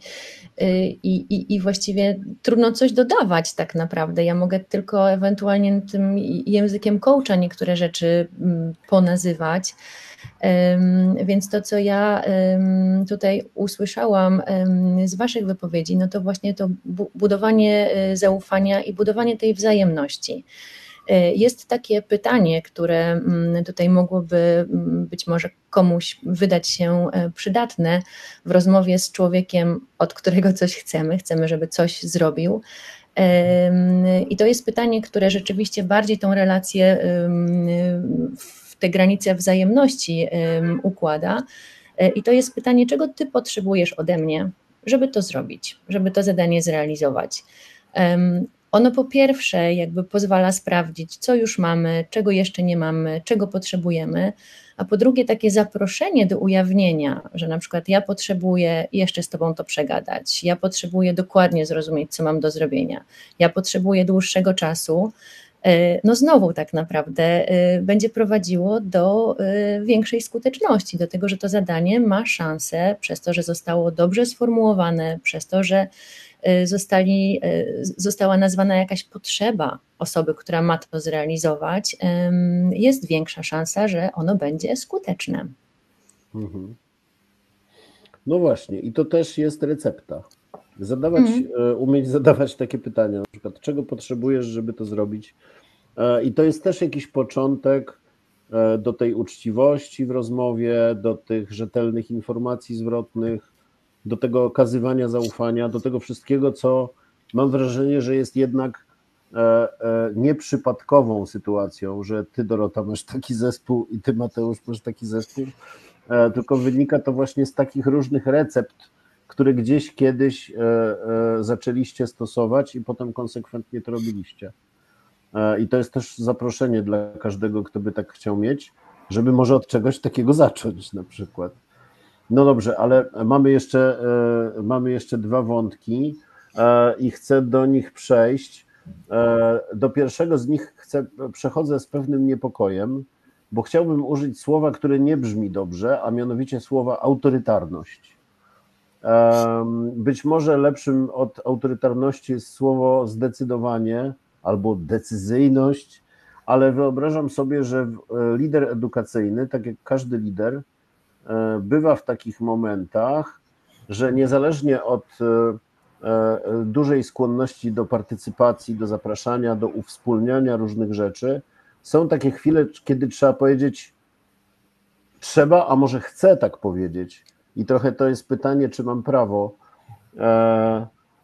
I, i, I właściwie trudno coś dodawać tak naprawdę. Ja mogę tylko ewentualnie tym językiem coacha niektóre rzeczy ponazywać. Więc to, co ja tutaj usłyszałam z waszych wypowiedzi, no to właśnie to budowanie zaufania i budowanie tej wzajemności. Jest takie pytanie, które tutaj mogłoby być może komuś wydać się przydatne w rozmowie z człowiekiem, od którego coś chcemy, chcemy, żeby coś zrobił. I to jest pytanie, które rzeczywiście bardziej tą relację w te granice wzajemności układa. I to jest pytanie, czego ty potrzebujesz ode mnie, żeby to zrobić, żeby to zadanie zrealizować. Ono po pierwsze jakby pozwala sprawdzić, co już mamy, czego jeszcze nie mamy, czego potrzebujemy, a po drugie takie zaproszenie do ujawnienia, że na przykład ja potrzebuję jeszcze z tobą to przegadać, ja potrzebuję dokładnie zrozumieć, co mam do zrobienia, ja potrzebuję dłuższego czasu, no znowu tak naprawdę będzie prowadziło do większej skuteczności, do tego, że to zadanie ma szansę przez to, że zostało dobrze sformułowane, przez to, że Zostali, została nazwana jakaś potrzeba osoby, która ma to zrealizować, jest większa szansa, że ono będzie skuteczne. Mhm. No właśnie, i to też jest recepta. Zadawać, mhm. umieć zadawać takie pytania, na przykład czego potrzebujesz, żeby to zrobić. I to jest też jakiś początek do tej uczciwości w rozmowie, do tych rzetelnych informacji zwrotnych, do tego okazywania zaufania, do tego wszystkiego, co mam wrażenie, że jest jednak nieprzypadkową sytuacją, że ty, Dorota, masz taki zespół i ty, Mateusz, masz taki zespół, tylko wynika to właśnie z takich różnych recept, który gdzieś kiedyś zaczęliście stosować i potem konsekwentnie to robiliście. I to jest też zaproszenie dla każdego, kto by tak chciał mieć, żeby może od czegoś takiego zacząć na przykład. No dobrze, ale mamy jeszcze, mamy jeszcze dwa wątki i chcę do nich przejść. Do pierwszego z nich chcę, przechodzę z pewnym niepokojem, bo chciałbym użyć słowa, które nie brzmi dobrze, a mianowicie słowa autorytarność. Być może lepszym od autorytarności jest słowo zdecydowanie albo decyzyjność, ale wyobrażam sobie, że lider edukacyjny, tak jak każdy lider, bywa w takich momentach, że niezależnie od dużej skłonności do partycypacji, do zapraszania, do uwspólniania różnych rzeczy, są takie chwile, kiedy trzeba powiedzieć, trzeba, a może chcę tak powiedzieć. I trochę to jest pytanie, czy mam prawo.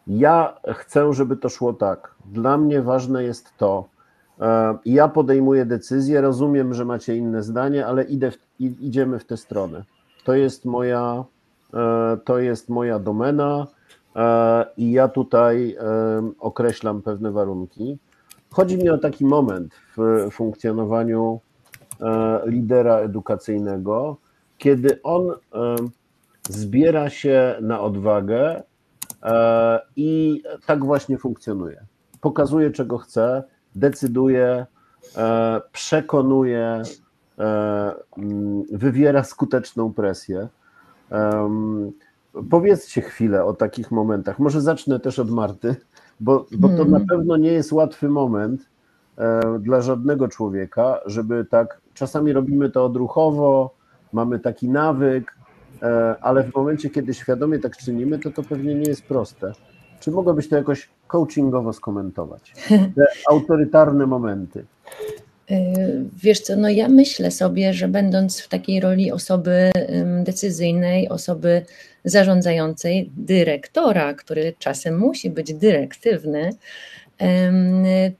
Ja chcę, żeby to szło tak. Dla mnie ważne jest to. Ja podejmuję decyzję, rozumiem, że macie inne zdanie, ale idę w, idziemy w tę stronę. To jest moja, to jest moja domena i ja tutaj określam pewne warunki. Chodzi mi o taki moment w funkcjonowaniu lidera edukacyjnego, kiedy on zbiera się na odwagę i tak właśnie funkcjonuje. Pokazuje, czego chce, decyduje, przekonuje, wywiera skuteczną presję. Powiedzcie chwilę o takich momentach. Może zacznę też od Marty, bo, bo to na pewno nie jest łatwy moment dla żadnego człowieka, żeby tak, czasami robimy to odruchowo, mamy taki nawyk, ale w momencie, kiedy świadomie tak czynimy, to to pewnie nie jest proste. Czy mogłabyś to jakoś coachingowo skomentować? Te autorytarne momenty. Wiesz co, no ja myślę sobie, że będąc w takiej roli osoby decyzyjnej, osoby zarządzającej, dyrektora, który czasem musi być dyrektywny,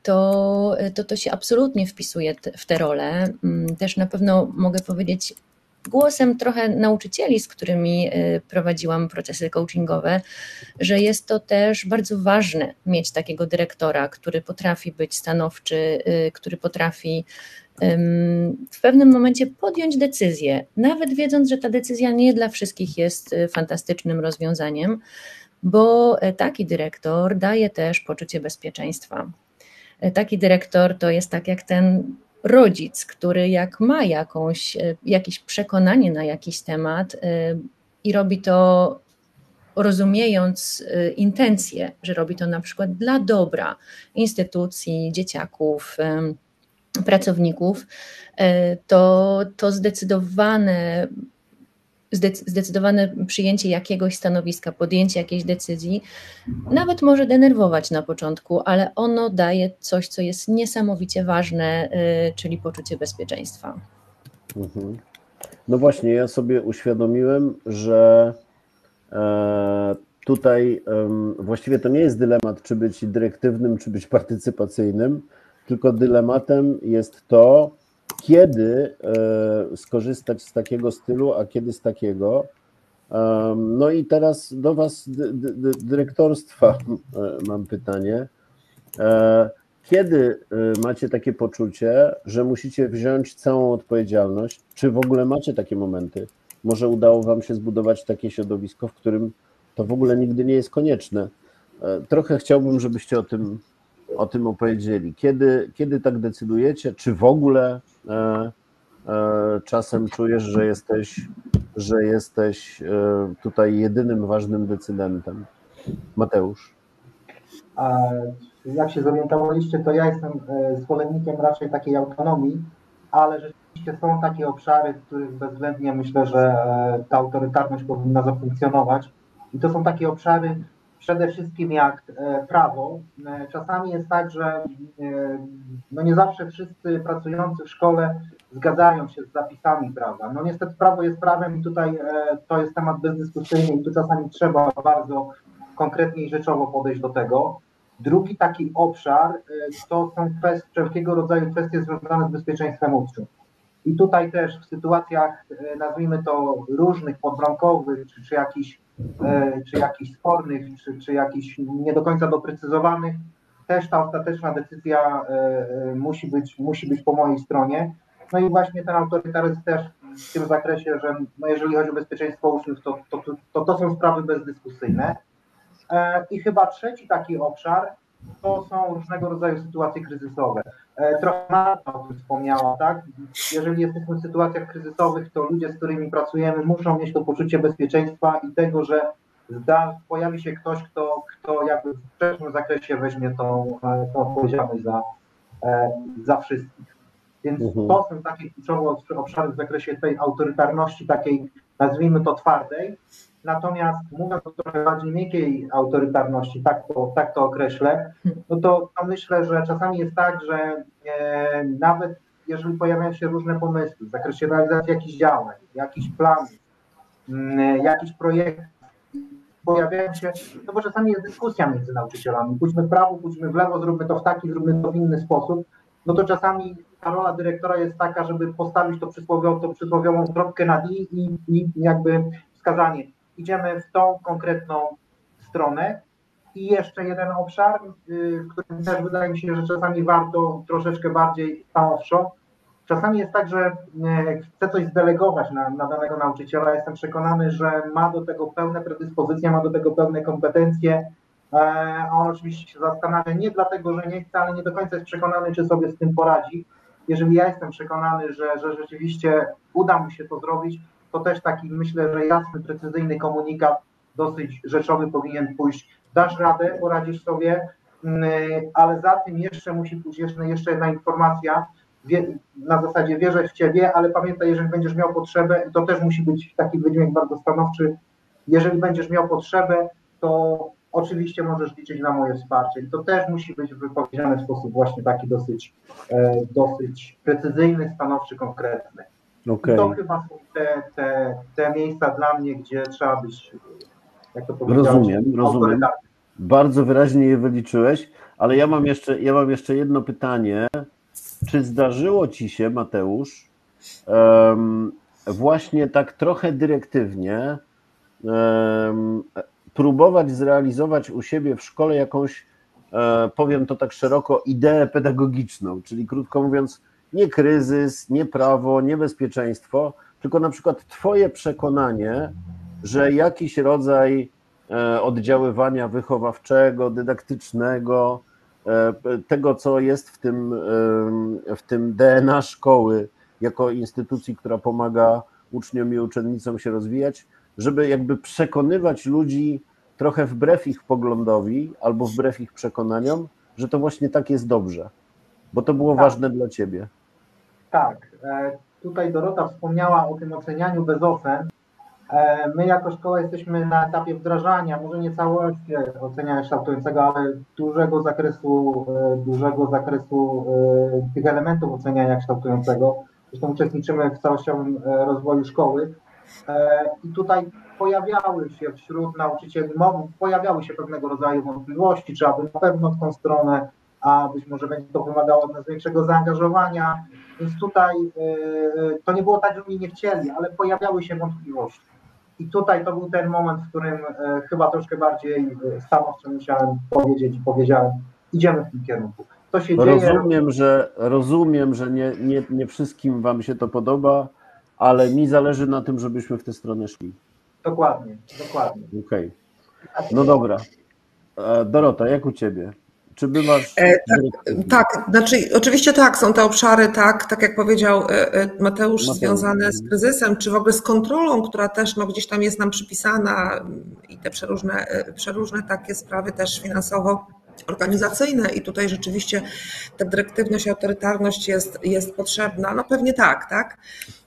to to, to się absolutnie wpisuje w tę rolę. Też na pewno mogę powiedzieć głosem trochę nauczycieli, z którymi prowadziłam procesy coachingowe, że jest to też bardzo ważne mieć takiego dyrektora, który potrafi być stanowczy, który potrafi w pewnym momencie podjąć decyzję, nawet wiedząc, że ta decyzja nie dla wszystkich jest fantastycznym rozwiązaniem, bo taki dyrektor daje też poczucie bezpieczeństwa. Taki dyrektor to jest tak jak ten rodzic, który jak ma jakąś, jakieś przekonanie na jakiś temat i robi to rozumiejąc intencje, że robi to na przykład dla dobra instytucji, dzieciaków, pracowników, to, to zdecydowane, zdecydowane przyjęcie jakiegoś stanowiska, podjęcie jakiejś decyzji nawet może denerwować na początku, ale ono daje coś, co jest niesamowicie ważne, czyli poczucie bezpieczeństwa. Mhm. No właśnie, ja sobie uświadomiłem, że tutaj właściwie to nie jest dylemat, czy być dyrektywnym, czy być partycypacyjnym, tylko dylematem jest to, kiedy skorzystać z takiego stylu, a kiedy z takiego. No i teraz do Was, dyrektorstwa, mam pytanie. Kiedy macie takie poczucie, że musicie wziąć całą odpowiedzialność? Czy w ogóle macie takie momenty? Może udało Wam się zbudować takie środowisko, w którym to w ogóle nigdy nie jest konieczne. Trochę chciałbym, żebyście o tym o tym opowiedzieli. Kiedy, kiedy tak decydujecie? Czy w ogóle e, e, czasem czujesz, że jesteś, że jesteś e, tutaj jedynym ważnym decydentem? Mateusz? A jak się zorientowaliście, to ja jestem zwolennikiem raczej takiej autonomii, ale rzeczywiście są takie obszary, w których bezwzględnie myślę, że ta autorytarność powinna zafunkcjonować. I to są takie obszary, przede wszystkim jak prawo. Czasami jest tak, że no nie zawsze wszyscy pracujący w szkole zgadzają się z zapisami prawa. No niestety prawo jest prawem i tutaj to jest temat bezdyskusyjny i tu czasami trzeba bardzo konkretnie i rzeczowo podejść do tego. Drugi taki obszar to są wszelkiego rodzaju kwestie związane z bezpieczeństwem uczniów. I tutaj też w sytuacjach, nazwijmy to, różnych, podbramkowych, czy, czy jakichś czy jakich spornych, czy, czy jakichś nie do końca doprecyzowanych, też ta ostateczna decyzja musi być, musi być po mojej stronie. No i właśnie ten autorytaryzm też w tym zakresie, że no jeżeli chodzi o bezpieczeństwo uczniów, to to, to to są sprawy bezdyskusyjne. I chyba trzeci taki obszar to są różnego rodzaju sytuacje kryzysowe. Trochę Marta o tym wspomniała, tak? Jeżeli jesteśmy w sytuacjach kryzysowych, to ludzie, z którymi pracujemy, muszą mieć to poczucie bezpieczeństwa i tego, że zda, pojawi się ktoś, kto, kto jakby w szerszym zakresie weźmie tą, tą odpowiedzialność za, za wszystkich. Więc mhm. to są takie kluczowe obszary w zakresie tej autorytarności, takiej, nazwijmy to, twardej. Natomiast mówiąc o trochę bardziej miękkiej autorytarności, tak to, tak to określę, no to, to myślę, że czasami jest tak, że e, nawet jeżeli pojawiają się różne pomysły w zakresie realizacji jakichś działań, jakichś planów, m, jakichś projektów, pojawiają się, no bo czasami jest dyskusja między nauczycielami, pójdźmy w prawo, pójdźmy w lewo, zróbmy to w taki, zróbmy to w inny sposób, no to czasami ta rola dyrektora jest taka, żeby postawić to przysłowiową, tą przysłowiową kropkę na i i, i jakby wskazanie. Idziemy w tą konkretną stronę. I jeszcze jeden obszar, w którym też wydaje mi się, że czasami warto troszeczkę bardziej stanowczo. Czasami jest tak, że chcę coś zdelegować na, na danego nauczyciela. Jestem przekonany, że ma do tego pełne predyspozycje, ma do tego pełne kompetencje. A on oczywiście się zastanawia nie dlatego, że nie chce, ale nie do końca jest przekonany, czy sobie z tym poradzi. Jeżeli ja jestem przekonany, że, że rzeczywiście uda mu się to zrobić, to też taki, myślę, że jasny, precyzyjny komunikat, dosyć rzeczowy powinien pójść. Dasz radę, poradzisz sobie, ale za tym jeszcze musi pójść jeszcze jedna informacja, na zasadzie wierzę w ciebie, ale pamiętaj, jeżeli będziesz miał potrzebę, to też musi być taki wydźwięk bardzo stanowczy, jeżeli będziesz miał potrzebę, to oczywiście możesz liczyć na moje wsparcie. I to też musi być wypowiedziane w sposób właśnie taki dosyć, dosyć precyzyjny, stanowczy, konkretny. Okay. To chyba są te, te, te miejsca dla mnie, gdzie trzeba być, jak to powiedziałeś, rozumiem, rozumiem. Bardzo wyraźnie je wyliczyłeś, ale ja mam, jeszcze, ja mam jeszcze jedno pytanie. Czy zdarzyło ci się, Mateusz, um, właśnie tak trochę dyrektywnie um, próbować zrealizować u siebie w szkole jakąś, um, powiem to tak szeroko, ideę pedagogiczną, czyli krótko mówiąc, nie kryzys, nie prawo, nie bezpieczeństwo, tylko na przykład twoje przekonanie, że jakiś rodzaj oddziaływania wychowawczego, dydaktycznego, tego co jest w tym, w tym D N A szkoły jako instytucji, która pomaga uczniom i uczennicom się rozwijać, żeby jakby przekonywać ludzi trochę wbrew ich poglądowi albo wbrew ich przekonaniom, że to właśnie tak jest dobrze, bo to było tak ważne dla ciebie. Tak, tutaj Dorota wspomniała o tym ocenianiu bez ocen. My jako szkoła jesteśmy na etapie wdrażania, może nie całości oceniania kształtującego, ale dużego zakresu, dużego zakresu tych elementów oceniania kształtującego. Zresztą uczestniczymy w całościowym rozwoju szkoły. I tutaj pojawiały się wśród nauczycieli, pojawiały się pewnego rodzaju wątpliwości, czy aby na pewno w tą stronę, a być może będzie to wymagało od nas większego zaangażowania, więc tutaj yy, to nie było tak, że oni nie chcieli, ale pojawiały się wątpliwości. I tutaj to był ten moment, w którym yy, chyba troszkę bardziej yy, stanowczo musiałem powiedzieć i powiedziałem, idziemy w tym kierunku. To się rozumiem, dzieje. Rozumiem, że, rozumiem, że nie, nie, nie wszystkim wam się to podoba, ale mi zależy na tym, żebyśmy w tę stronę szli. Dokładnie, dokładnie. Okej. Okay. No dobra. Dorota, jak u ciebie? Czy bywasz... Tak, znaczy oczywiście tak, są te obszary, tak, tak jak powiedział Mateusz, związane z kryzysem, czy w ogóle z kontrolą, która też no, gdzieś tam jest nam przypisana i te przeróżne, przeróżne takie sprawy też finansowo organizacyjne i tutaj rzeczywiście ta dyrektywność, autorytarność jest, jest potrzebna, no pewnie tak, tak.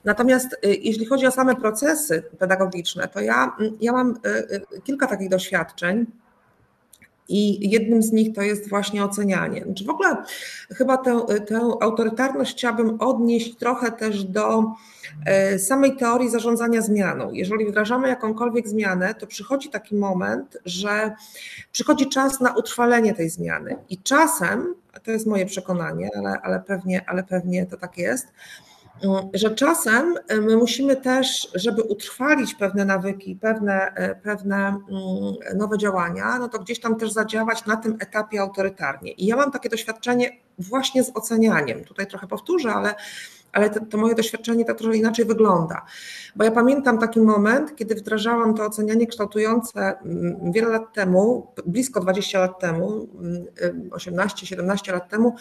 Natomiast jeśli chodzi o same procesy pedagogiczne, to ja, ja mam kilka takich doświadczeń, i jednym z nich to jest właśnie ocenianie. Znaczy w ogóle chyba tę, tę autorytarność chciałabym odnieść trochę też do samej teorii zarządzania zmianą. Jeżeli wdrażamy jakąkolwiek zmianę, to przychodzi taki moment, że przychodzi czas na utrwalenie tej zmiany. I czasem, to jest moje przekonanie, ale, ale, pewnie, ale pewnie to tak jest, że czasem my musimy też, żeby utrwalić pewne nawyki, pewne, pewne nowe działania, no to gdzieś tam też zadziałać na tym etapie autorytarnie. I ja mam takie doświadczenie właśnie z ocenianiem. Tutaj trochę powtórzę, ale, ale to, to moje doświadczenie to trochę inaczej wygląda. Bo ja pamiętam taki moment, kiedy wdrażałam to ocenianie kształtujące wiele lat temu, blisko dwadzieścia lat temu, osiemnaście, siedemnaście lat temu,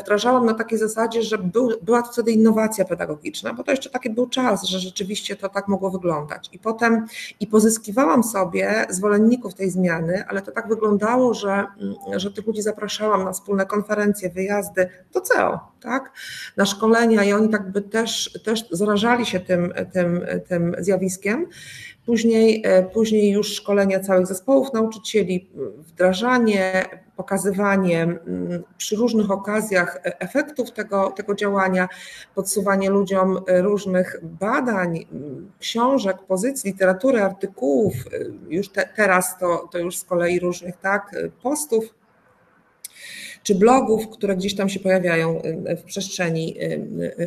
wdrażałam na takiej zasadzie, że był, była to wtedy innowacja pedagogiczna, bo to jeszcze taki był czas, że rzeczywiście to tak mogło wyglądać. I potem i pozyskiwałam sobie zwolenników tej zmiany, ale to tak wyglądało, że, że tych ludzi zapraszałam na wspólne konferencje, wyjazdy do C E O, tak? Na szkolenia i oni tak by też, też zarażali się tym, tym tym zjawiskiem. Później, później już szkolenia całych zespołów nauczycieli, wdrażanie, pokazywanie przy różnych okazjach efektów tego, tego działania, podsuwanie ludziom różnych badań, książek, pozycji, literatury, artykułów, już te, teraz to, to już z kolei różnych tak, postów, czy blogów, które gdzieś tam się pojawiają w przestrzeni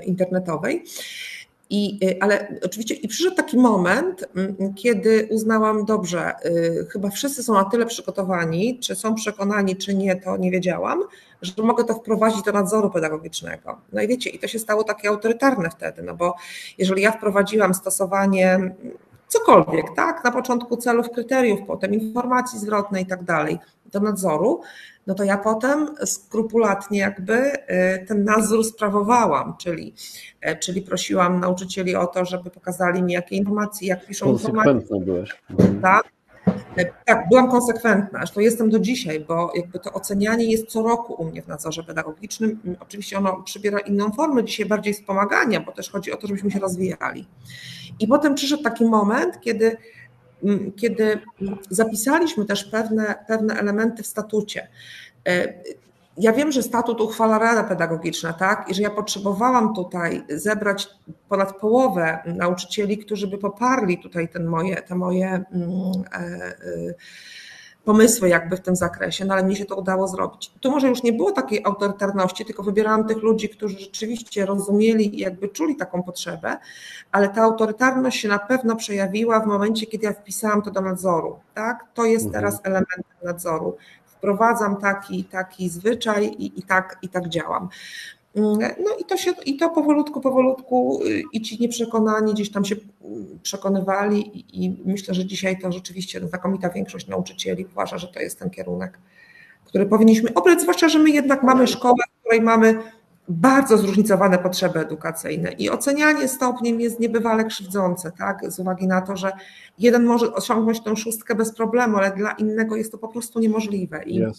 internetowej. I, ale oczywiście i przyszedł taki moment, kiedy uznałam, dobrze, chyba wszyscy są na tyle przygotowani, czy są przekonani, czy nie, to nie wiedziałam, że mogę to wprowadzić do nadzoru pedagogicznego. No i wiecie, i to się stało takie autorytarne wtedy, no bo jeżeli ja wprowadziłam stosowanie cokolwiek, tak, na początku celów, kryteriów, potem informacji zwrotnej i tak dalej, do nadzoru, no to ja potem skrupulatnie jakby ten nadzór sprawowałam, czyli, czyli prosiłam nauczycieli o to, żeby pokazali mi jakie informacje, jak piszą informacje. Konsekwentna byłaś. Tak? Tak, byłam konsekwentna, zresztą jestem do dzisiaj, bo jakby to ocenianie jest co roku u mnie w nadzorze pedagogicznym. Oczywiście ono przybiera inną formę, dzisiaj bardziej wspomagania, bo też chodzi o to, żebyśmy się rozwijali. I potem przyszedł taki moment, kiedy kiedy zapisaliśmy też pewne, pewne elementy w statucie. Ja wiem, że statut uchwala Rada Pedagogiczna, tak? I że ja potrzebowałam tutaj zebrać ponad połowę nauczycieli, którzy by poparli tutaj ten moje, te moje pomysły jakby w tym zakresie, no ale mnie się to udało zrobić. Tu może już nie było takiej autorytarności, tylko wybierałam tych ludzi, którzy rzeczywiście rozumieli i jakby czuli taką potrzebę, ale ta autorytarność się na pewno przejawiła w momencie, kiedy ja wpisałam to do nadzoru, tak? To jest teraz elementem nadzoru. Wprowadzam taki, taki zwyczaj i, i, tak, i tak działam. No i to się, i to powolutku, powolutku i ci nieprzekonani gdzieś tam się przekonywali i, i myślę, że dzisiaj to rzeczywiście znakomita większość nauczycieli uważa, że to jest ten kierunek, który powinniśmy obrać, zwłaszcza, że my jednak mamy szkołę, w której mamy bardzo zróżnicowane potrzeby edukacyjne i ocenianie stopniem jest niebywale krzywdzące, tak? Z uwagi na to, że jeden może osiągnąć tą szóstkę bez problemu, ale dla innego jest to po prostu niemożliwe i, mhm.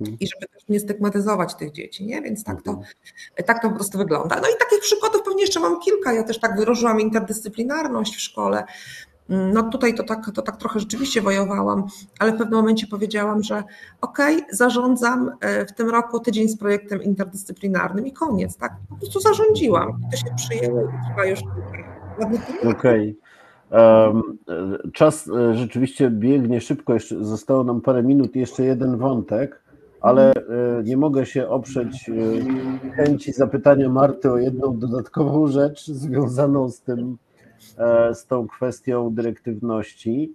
i żeby też nie stygmatyzować tych dzieci, nie? Więc tak to, tak to po prostu wygląda. No i takich przykładów pewnie jeszcze mam kilka, ja też tak wyraziłam interdyscyplinarność w szkole, no tutaj to tak, to tak trochę rzeczywiście wojowałam, ale w pewnym momencie powiedziałam, że okej, okay, zarządzam w tym roku tydzień z projektem interdyscyplinarnym i koniec, tak? Po prostu zarządziłam. To się przyjęło i trwa już ładnych minut. Okej. Czas rzeczywiście biegnie szybko, jeszcze zostało nam parę minut, jeszcze jeden wątek, ale nie mogę się oprzeć chęci zapytania Marty o jedną dodatkową rzecz związaną z tym, z tą kwestią dyrektywności,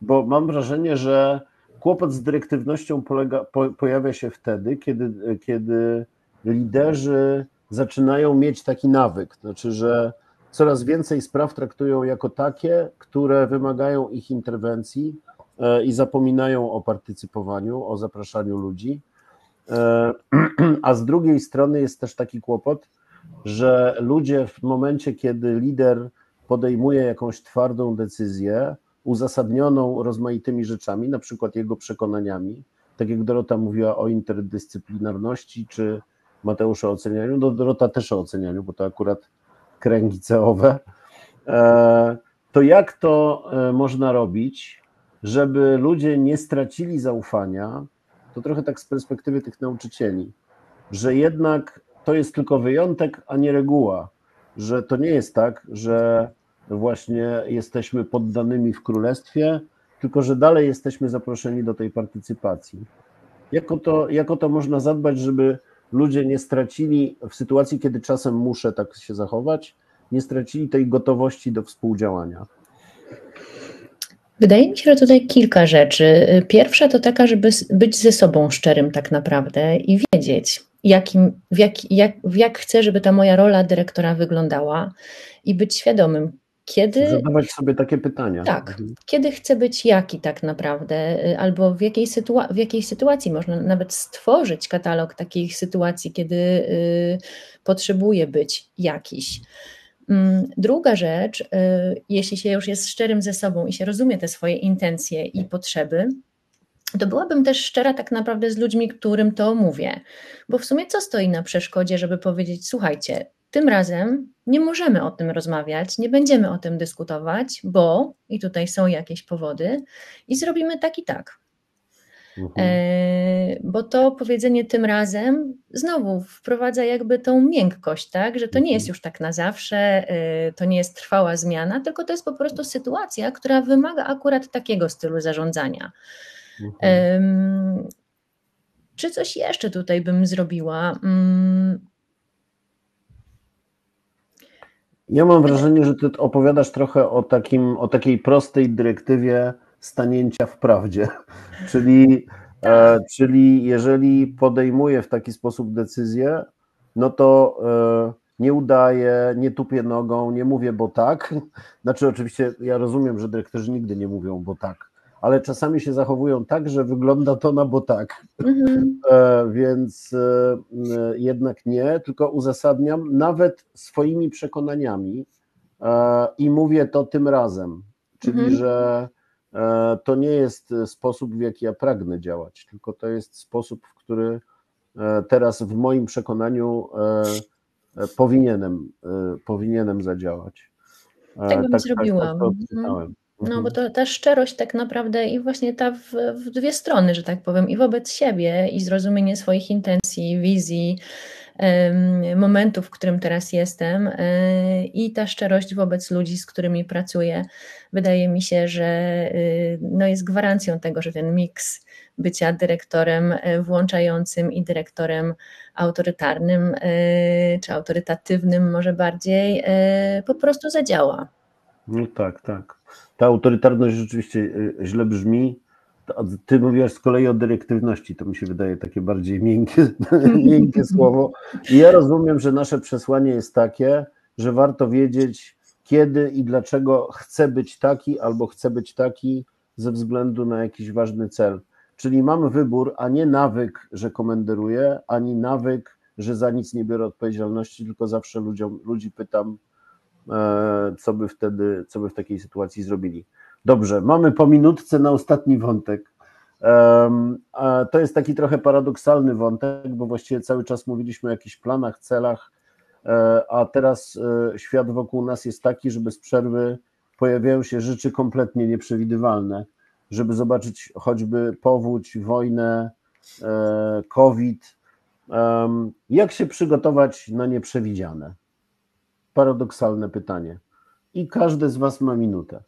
bo mam wrażenie, że kłopot z dyrektywnością polega, po, pojawia się wtedy, kiedy, kiedy liderzy zaczynają mieć taki nawyk, znaczy, że coraz więcej spraw traktują jako takie, które wymagają ich interwencji i zapominają o partycypowaniu, o zapraszaniu ludzi, a z drugiej strony jest też taki kłopot, że ludzie w momencie, kiedy lider podejmuje jakąś twardą decyzję, uzasadnioną rozmaitymi rzeczami, na przykład jego przekonaniami, tak jak Dorota mówiła o interdyscyplinarności, czy Mateusz o ocenianiu, no Dorota też o ocenianiu, bo to akurat kręgi ceowe, to jak to można robić, żeby ludzie nie stracili zaufania, to trochę tak z perspektywy tych nauczycieli, że jednak to jest tylko wyjątek, a nie reguła, że to nie jest tak, że właśnie jesteśmy poddanymi w królestwie, tylko że dalej jesteśmy zaproszeni do tej partycypacji. Jak o to, jak o to można zadbać, żeby ludzie nie stracili w sytuacji, kiedy czasem muszę tak się zachować, nie stracili tej gotowości do współdziałania? Wydaje mi się, że tutaj kilka rzeczy. Pierwsza to taka, żeby być ze sobą szczerym tak naprawdę i wiedzieć, jakim, w jak, jak, jak chcę, żeby ta moja rola dyrektora wyglądała i być świadomym, kiedy... Zadawać sobie takie pytania. Tak, mhm. Kiedy chcę być jaki tak naprawdę, albo w jakiej, sytua- w jakiej sytuacji można nawet stworzyć katalog takich sytuacji, kiedy y, potrzebuję być jakiś. Druga rzecz, jeśli się już jest szczerym ze sobą i się rozumie te swoje intencje i potrzeby, to byłabym też szczera tak naprawdę z ludźmi, którym to mówię. Bo w sumie co stoi na przeszkodzie, żeby powiedzieć, słuchajcie, tym razem nie możemy o tym rozmawiać, nie będziemy o tym dyskutować, bo i tutaj są jakieś powody i zrobimy tak i tak. E, bo to powiedzenie tym razem znowu wprowadza jakby tą miękkość, tak, że to nie jest już tak na zawsze, y, to nie jest trwała zmiana, tylko to jest po prostu sytuacja, która wymaga akurat takiego stylu zarządzania. E, czy coś jeszcze tutaj bym zrobiła? Mm. Ja mam wrażenie, że ty opowiadasz trochę o, takim, o takiej prostej dyrektywie stanięcia w prawdzie, czyli, e, czyli jeżeli podejmuję w taki sposób decyzję, no to e, nie udaję, nie tupię nogą, nie mówię, bo tak. Znaczy oczywiście ja rozumiem, że dyrektorzy nigdy nie mówią, bo tak, ale czasami się zachowują tak, że wygląda to na bo tak, mhm. e, więc e, jednak nie, tylko uzasadniam nawet swoimi przekonaniami e, i mówię to tym razem, czyli mhm. że to nie jest sposób, w jaki ja pragnę działać, tylko to jest sposób, w który teraz w moim przekonaniu powinienem, powinienem zadziałać. Tak bym tak, zrobiłam. Tak, tak to no bo to, ta szczerość tak naprawdę i właśnie ta w, w dwie strony, że tak powiem, i wobec siebie i zrozumienie swoich intencji, wizji, momentu, w którym teraz jestem i ta szczerość wobec ludzi, z którymi pracuję, wydaje mi się, że no jest gwarancją tego, że ten miks bycia dyrektorem włączającym i dyrektorem autorytarnym czy autorytatywnym może bardziej po prostu zadziała. No tak, tak. Ta autorytarność rzeczywiście źle brzmi. Ty mówiłaś z kolei o dyrektywności, to mi się wydaje takie bardziej miękkie, miękkie słowo. I ja rozumiem, że nasze przesłanie jest takie, że warto wiedzieć, kiedy i dlaczego chcę być taki albo chcę być taki ze względu na jakiś ważny cel. Czyli mam wybór, a nie nawyk, że komenderuję, ani nawyk, że za nic nie biorę odpowiedzialności, tylko zawsze ludziom, ludzi pytam, co by wtedy, co by w takiej sytuacji zrobili. Dobrze, mamy po minutce na ostatni wątek. To jest taki trochę paradoksalny wątek, bo właściwie cały czas mówiliśmy o jakichś planach, celach, a teraz świat wokół nas jest taki, że bez przerwy pojawiają się rzeczy kompletnie nieprzewidywalne, żeby zobaczyć choćby powódź, wojnę, COVID. Jak się przygotować na nieprzewidziane? Paradoksalne pytanie. I każdy z Was ma minutę.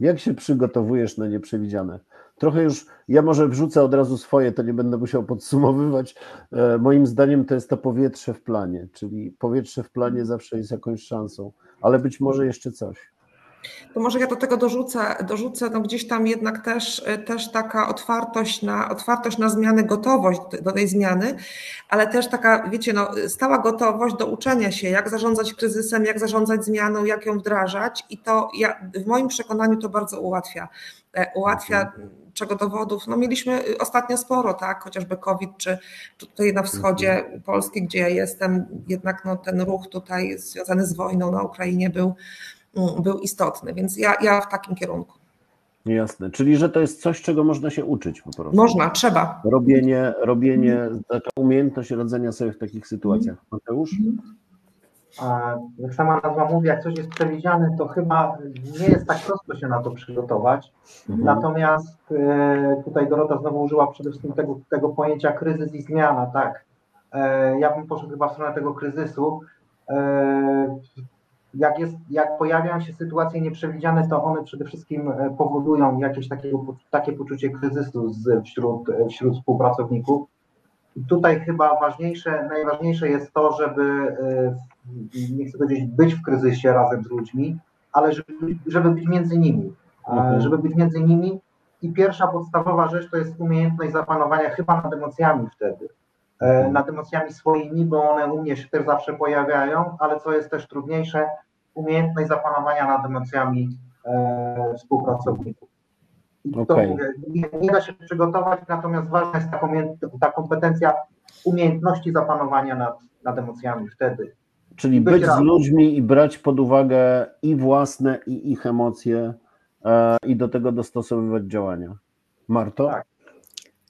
Jak się przygotowujesz na nieprzewidziane? Trochę już, ja może wrzucę od razu swoje, to nie będę musiał podsumowywać. Moim zdaniem to jest to powietrze w planie, czyli powietrze w planie zawsze jest jakąś szansą, ale być może jeszcze coś. To może ja do tego dorzucę, dorzucę no gdzieś tam jednak też, też taka otwartość na, otwartość na zmiany, gotowość do tej zmiany, ale też taka, wiecie, no, stała gotowość do uczenia się, jak zarządzać kryzysem, jak zarządzać zmianą, jak ją wdrażać i to ja, w moim przekonaniu to bardzo ułatwia. Ułatwia, czego dowodów, no mieliśmy ostatnio sporo, tak, chociażby COVID, czy tutaj na wschodzie Polski, gdzie ja jestem, jednak no, ten ruch tutaj związany z wojną na Ukrainie był był istotny, więc ja, ja w takim kierunku. Jasne, czyli że to jest coś, czego można się uczyć po prostu. Można, trzeba. Robienie, robienie mm. taka umiejętność radzenia sobie w takich sytuacjach. Mm. Mateusz? A, jak sama nazwa mówi, jak coś jest przewidziane, to chyba nie jest tak prosto się na to przygotować. Mm. Natomiast e, tutaj Dorota znowu użyła przede wszystkim tego, tego pojęcia kryzys i zmiana, tak. E, ja bym poszedł chyba w stronę tego kryzysu. E, jak, jest, jak pojawiają się sytuacje nieprzewidziane, to one przede wszystkim powodują jakieś takiego, takie poczucie kryzysu z, wśród, wśród współpracowników. I tutaj chyba ważniejsze, najważniejsze jest to, żeby, nie chcę powiedzieć, być w kryzysie razem z ludźmi, ale żeby, żeby być między nimi, mhm. żeby być między nimi. I pierwsza podstawowa rzecz to jest umiejętność zapanowania chyba nad emocjami wtedy, nad emocjami swoimi, bo one u mnie się też zawsze pojawiają, ale co jest też trudniejsze, umiejętność zapanowania nad emocjami e, współpracowników. I okay. to, nie, nie da się przygotować, natomiast ważna jest ta, ta kompetencja umiejętności zapanowania nad, nad emocjami wtedy. Czyli być, być z ludźmi i brać pod uwagę i własne, i ich emocje, e, i do tego dostosowywać działania. Marto? Tak.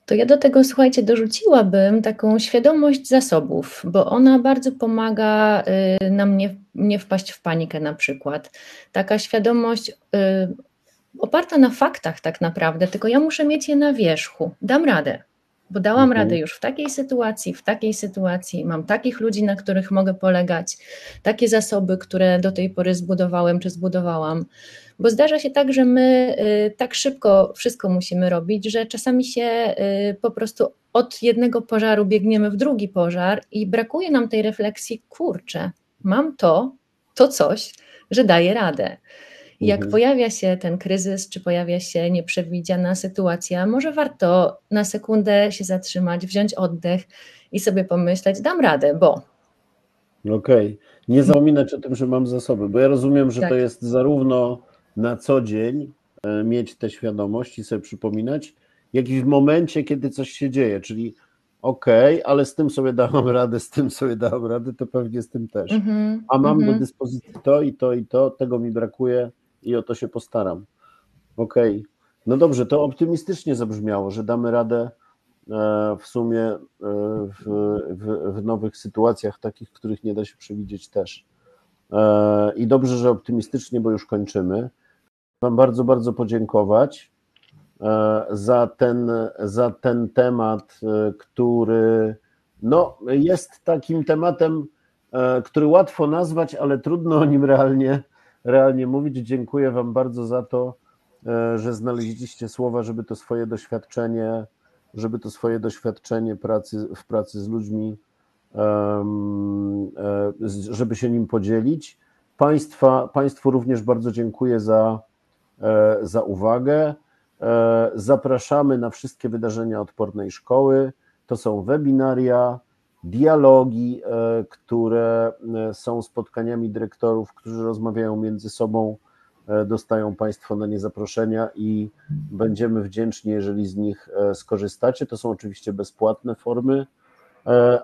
To ja do tego, słuchajcie, dorzuciłabym taką świadomość zasobów, bo ona bardzo pomaga nam nie, nie wpaść w panikę na przykład. Taka świadomość oparta na faktach tak naprawdę, tylko ja muszę mieć je na wierzchu. Dam radę, bo dałam radę już w takiej sytuacji, w takiej sytuacji, mam takich ludzi, na których mogę polegać, takie zasoby, które do tej pory zbudowałem czy zbudowałam. Bo zdarza się tak, że my tak szybko wszystko musimy robić, że czasami się po prostu od jednego pożaru biegniemy w drugi pożar i brakuje nam tej refleksji, kurczę, mam to, to coś, że daję radę. I jak mhm. pojawia się ten kryzys, czy pojawia się nieprzewidziana sytuacja, może warto na sekundę się zatrzymać, wziąć oddech i sobie pomyśleć, dam radę, bo... Okej, okay. Nie zapominać o tym, że mam zasoby, bo ja rozumiem, że tak. to jest zarówno... na co dzień mieć tę świadomość i sobie przypominać, jak i w momencie, kiedy coś się dzieje, czyli okej, okay, ale z tym sobie dałam radę, z tym sobie dałam radę, to pewnie z tym też. Mm-hmm. A mam mm-hmm. do dyspozycji to i to i to, tego mi brakuje i o to się postaram. Okej, okay. No dobrze, to optymistycznie zabrzmiało, że damy radę w sumie w, w, w nowych sytuacjach takich, których nie da się przewidzieć też. I dobrze, że optymistycznie, bo już kończymy. Wam bardzo, bardzo podziękować za ten, za ten temat, który no, jest takim tematem, który łatwo nazwać, ale trudno o nim realnie, realnie mówić. Dziękuję Wam bardzo za to, że znaleźliście słowa, żeby to swoje doświadczenie, żeby to swoje doświadczenie pracy, w pracy z ludźmi, żeby się nim podzielić. Państwa, Państwu również bardzo dziękuję za, za uwagę. Zapraszamy na wszystkie wydarzenia Odpornej Szkoły. To są webinaria, dialogi, które są spotkaniami dyrektorów, którzy rozmawiają między sobą. Dostają Państwo na nie zaproszenia i będziemy wdzięczni, jeżeli z nich skorzystacie. To są oczywiście bezpłatne formy,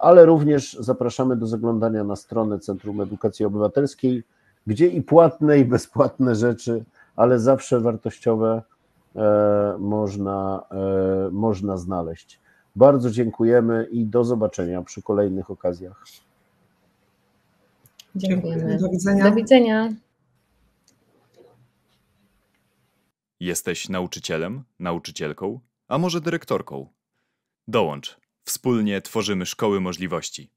ale również zapraszamy do zaglądania na stronę Centrum Edukacji Obywatelskiej, gdzie i płatne, i bezpłatne rzeczy, ale zawsze wartościowe można, można znaleźć. Bardzo dziękujemy i do zobaczenia przy kolejnych okazjach. Dziękujemy. Do widzenia. Do widzenia. Jesteś nauczycielem, nauczycielką, a może dyrektorką? Dołącz. Wspólnie tworzymy szkoły możliwości.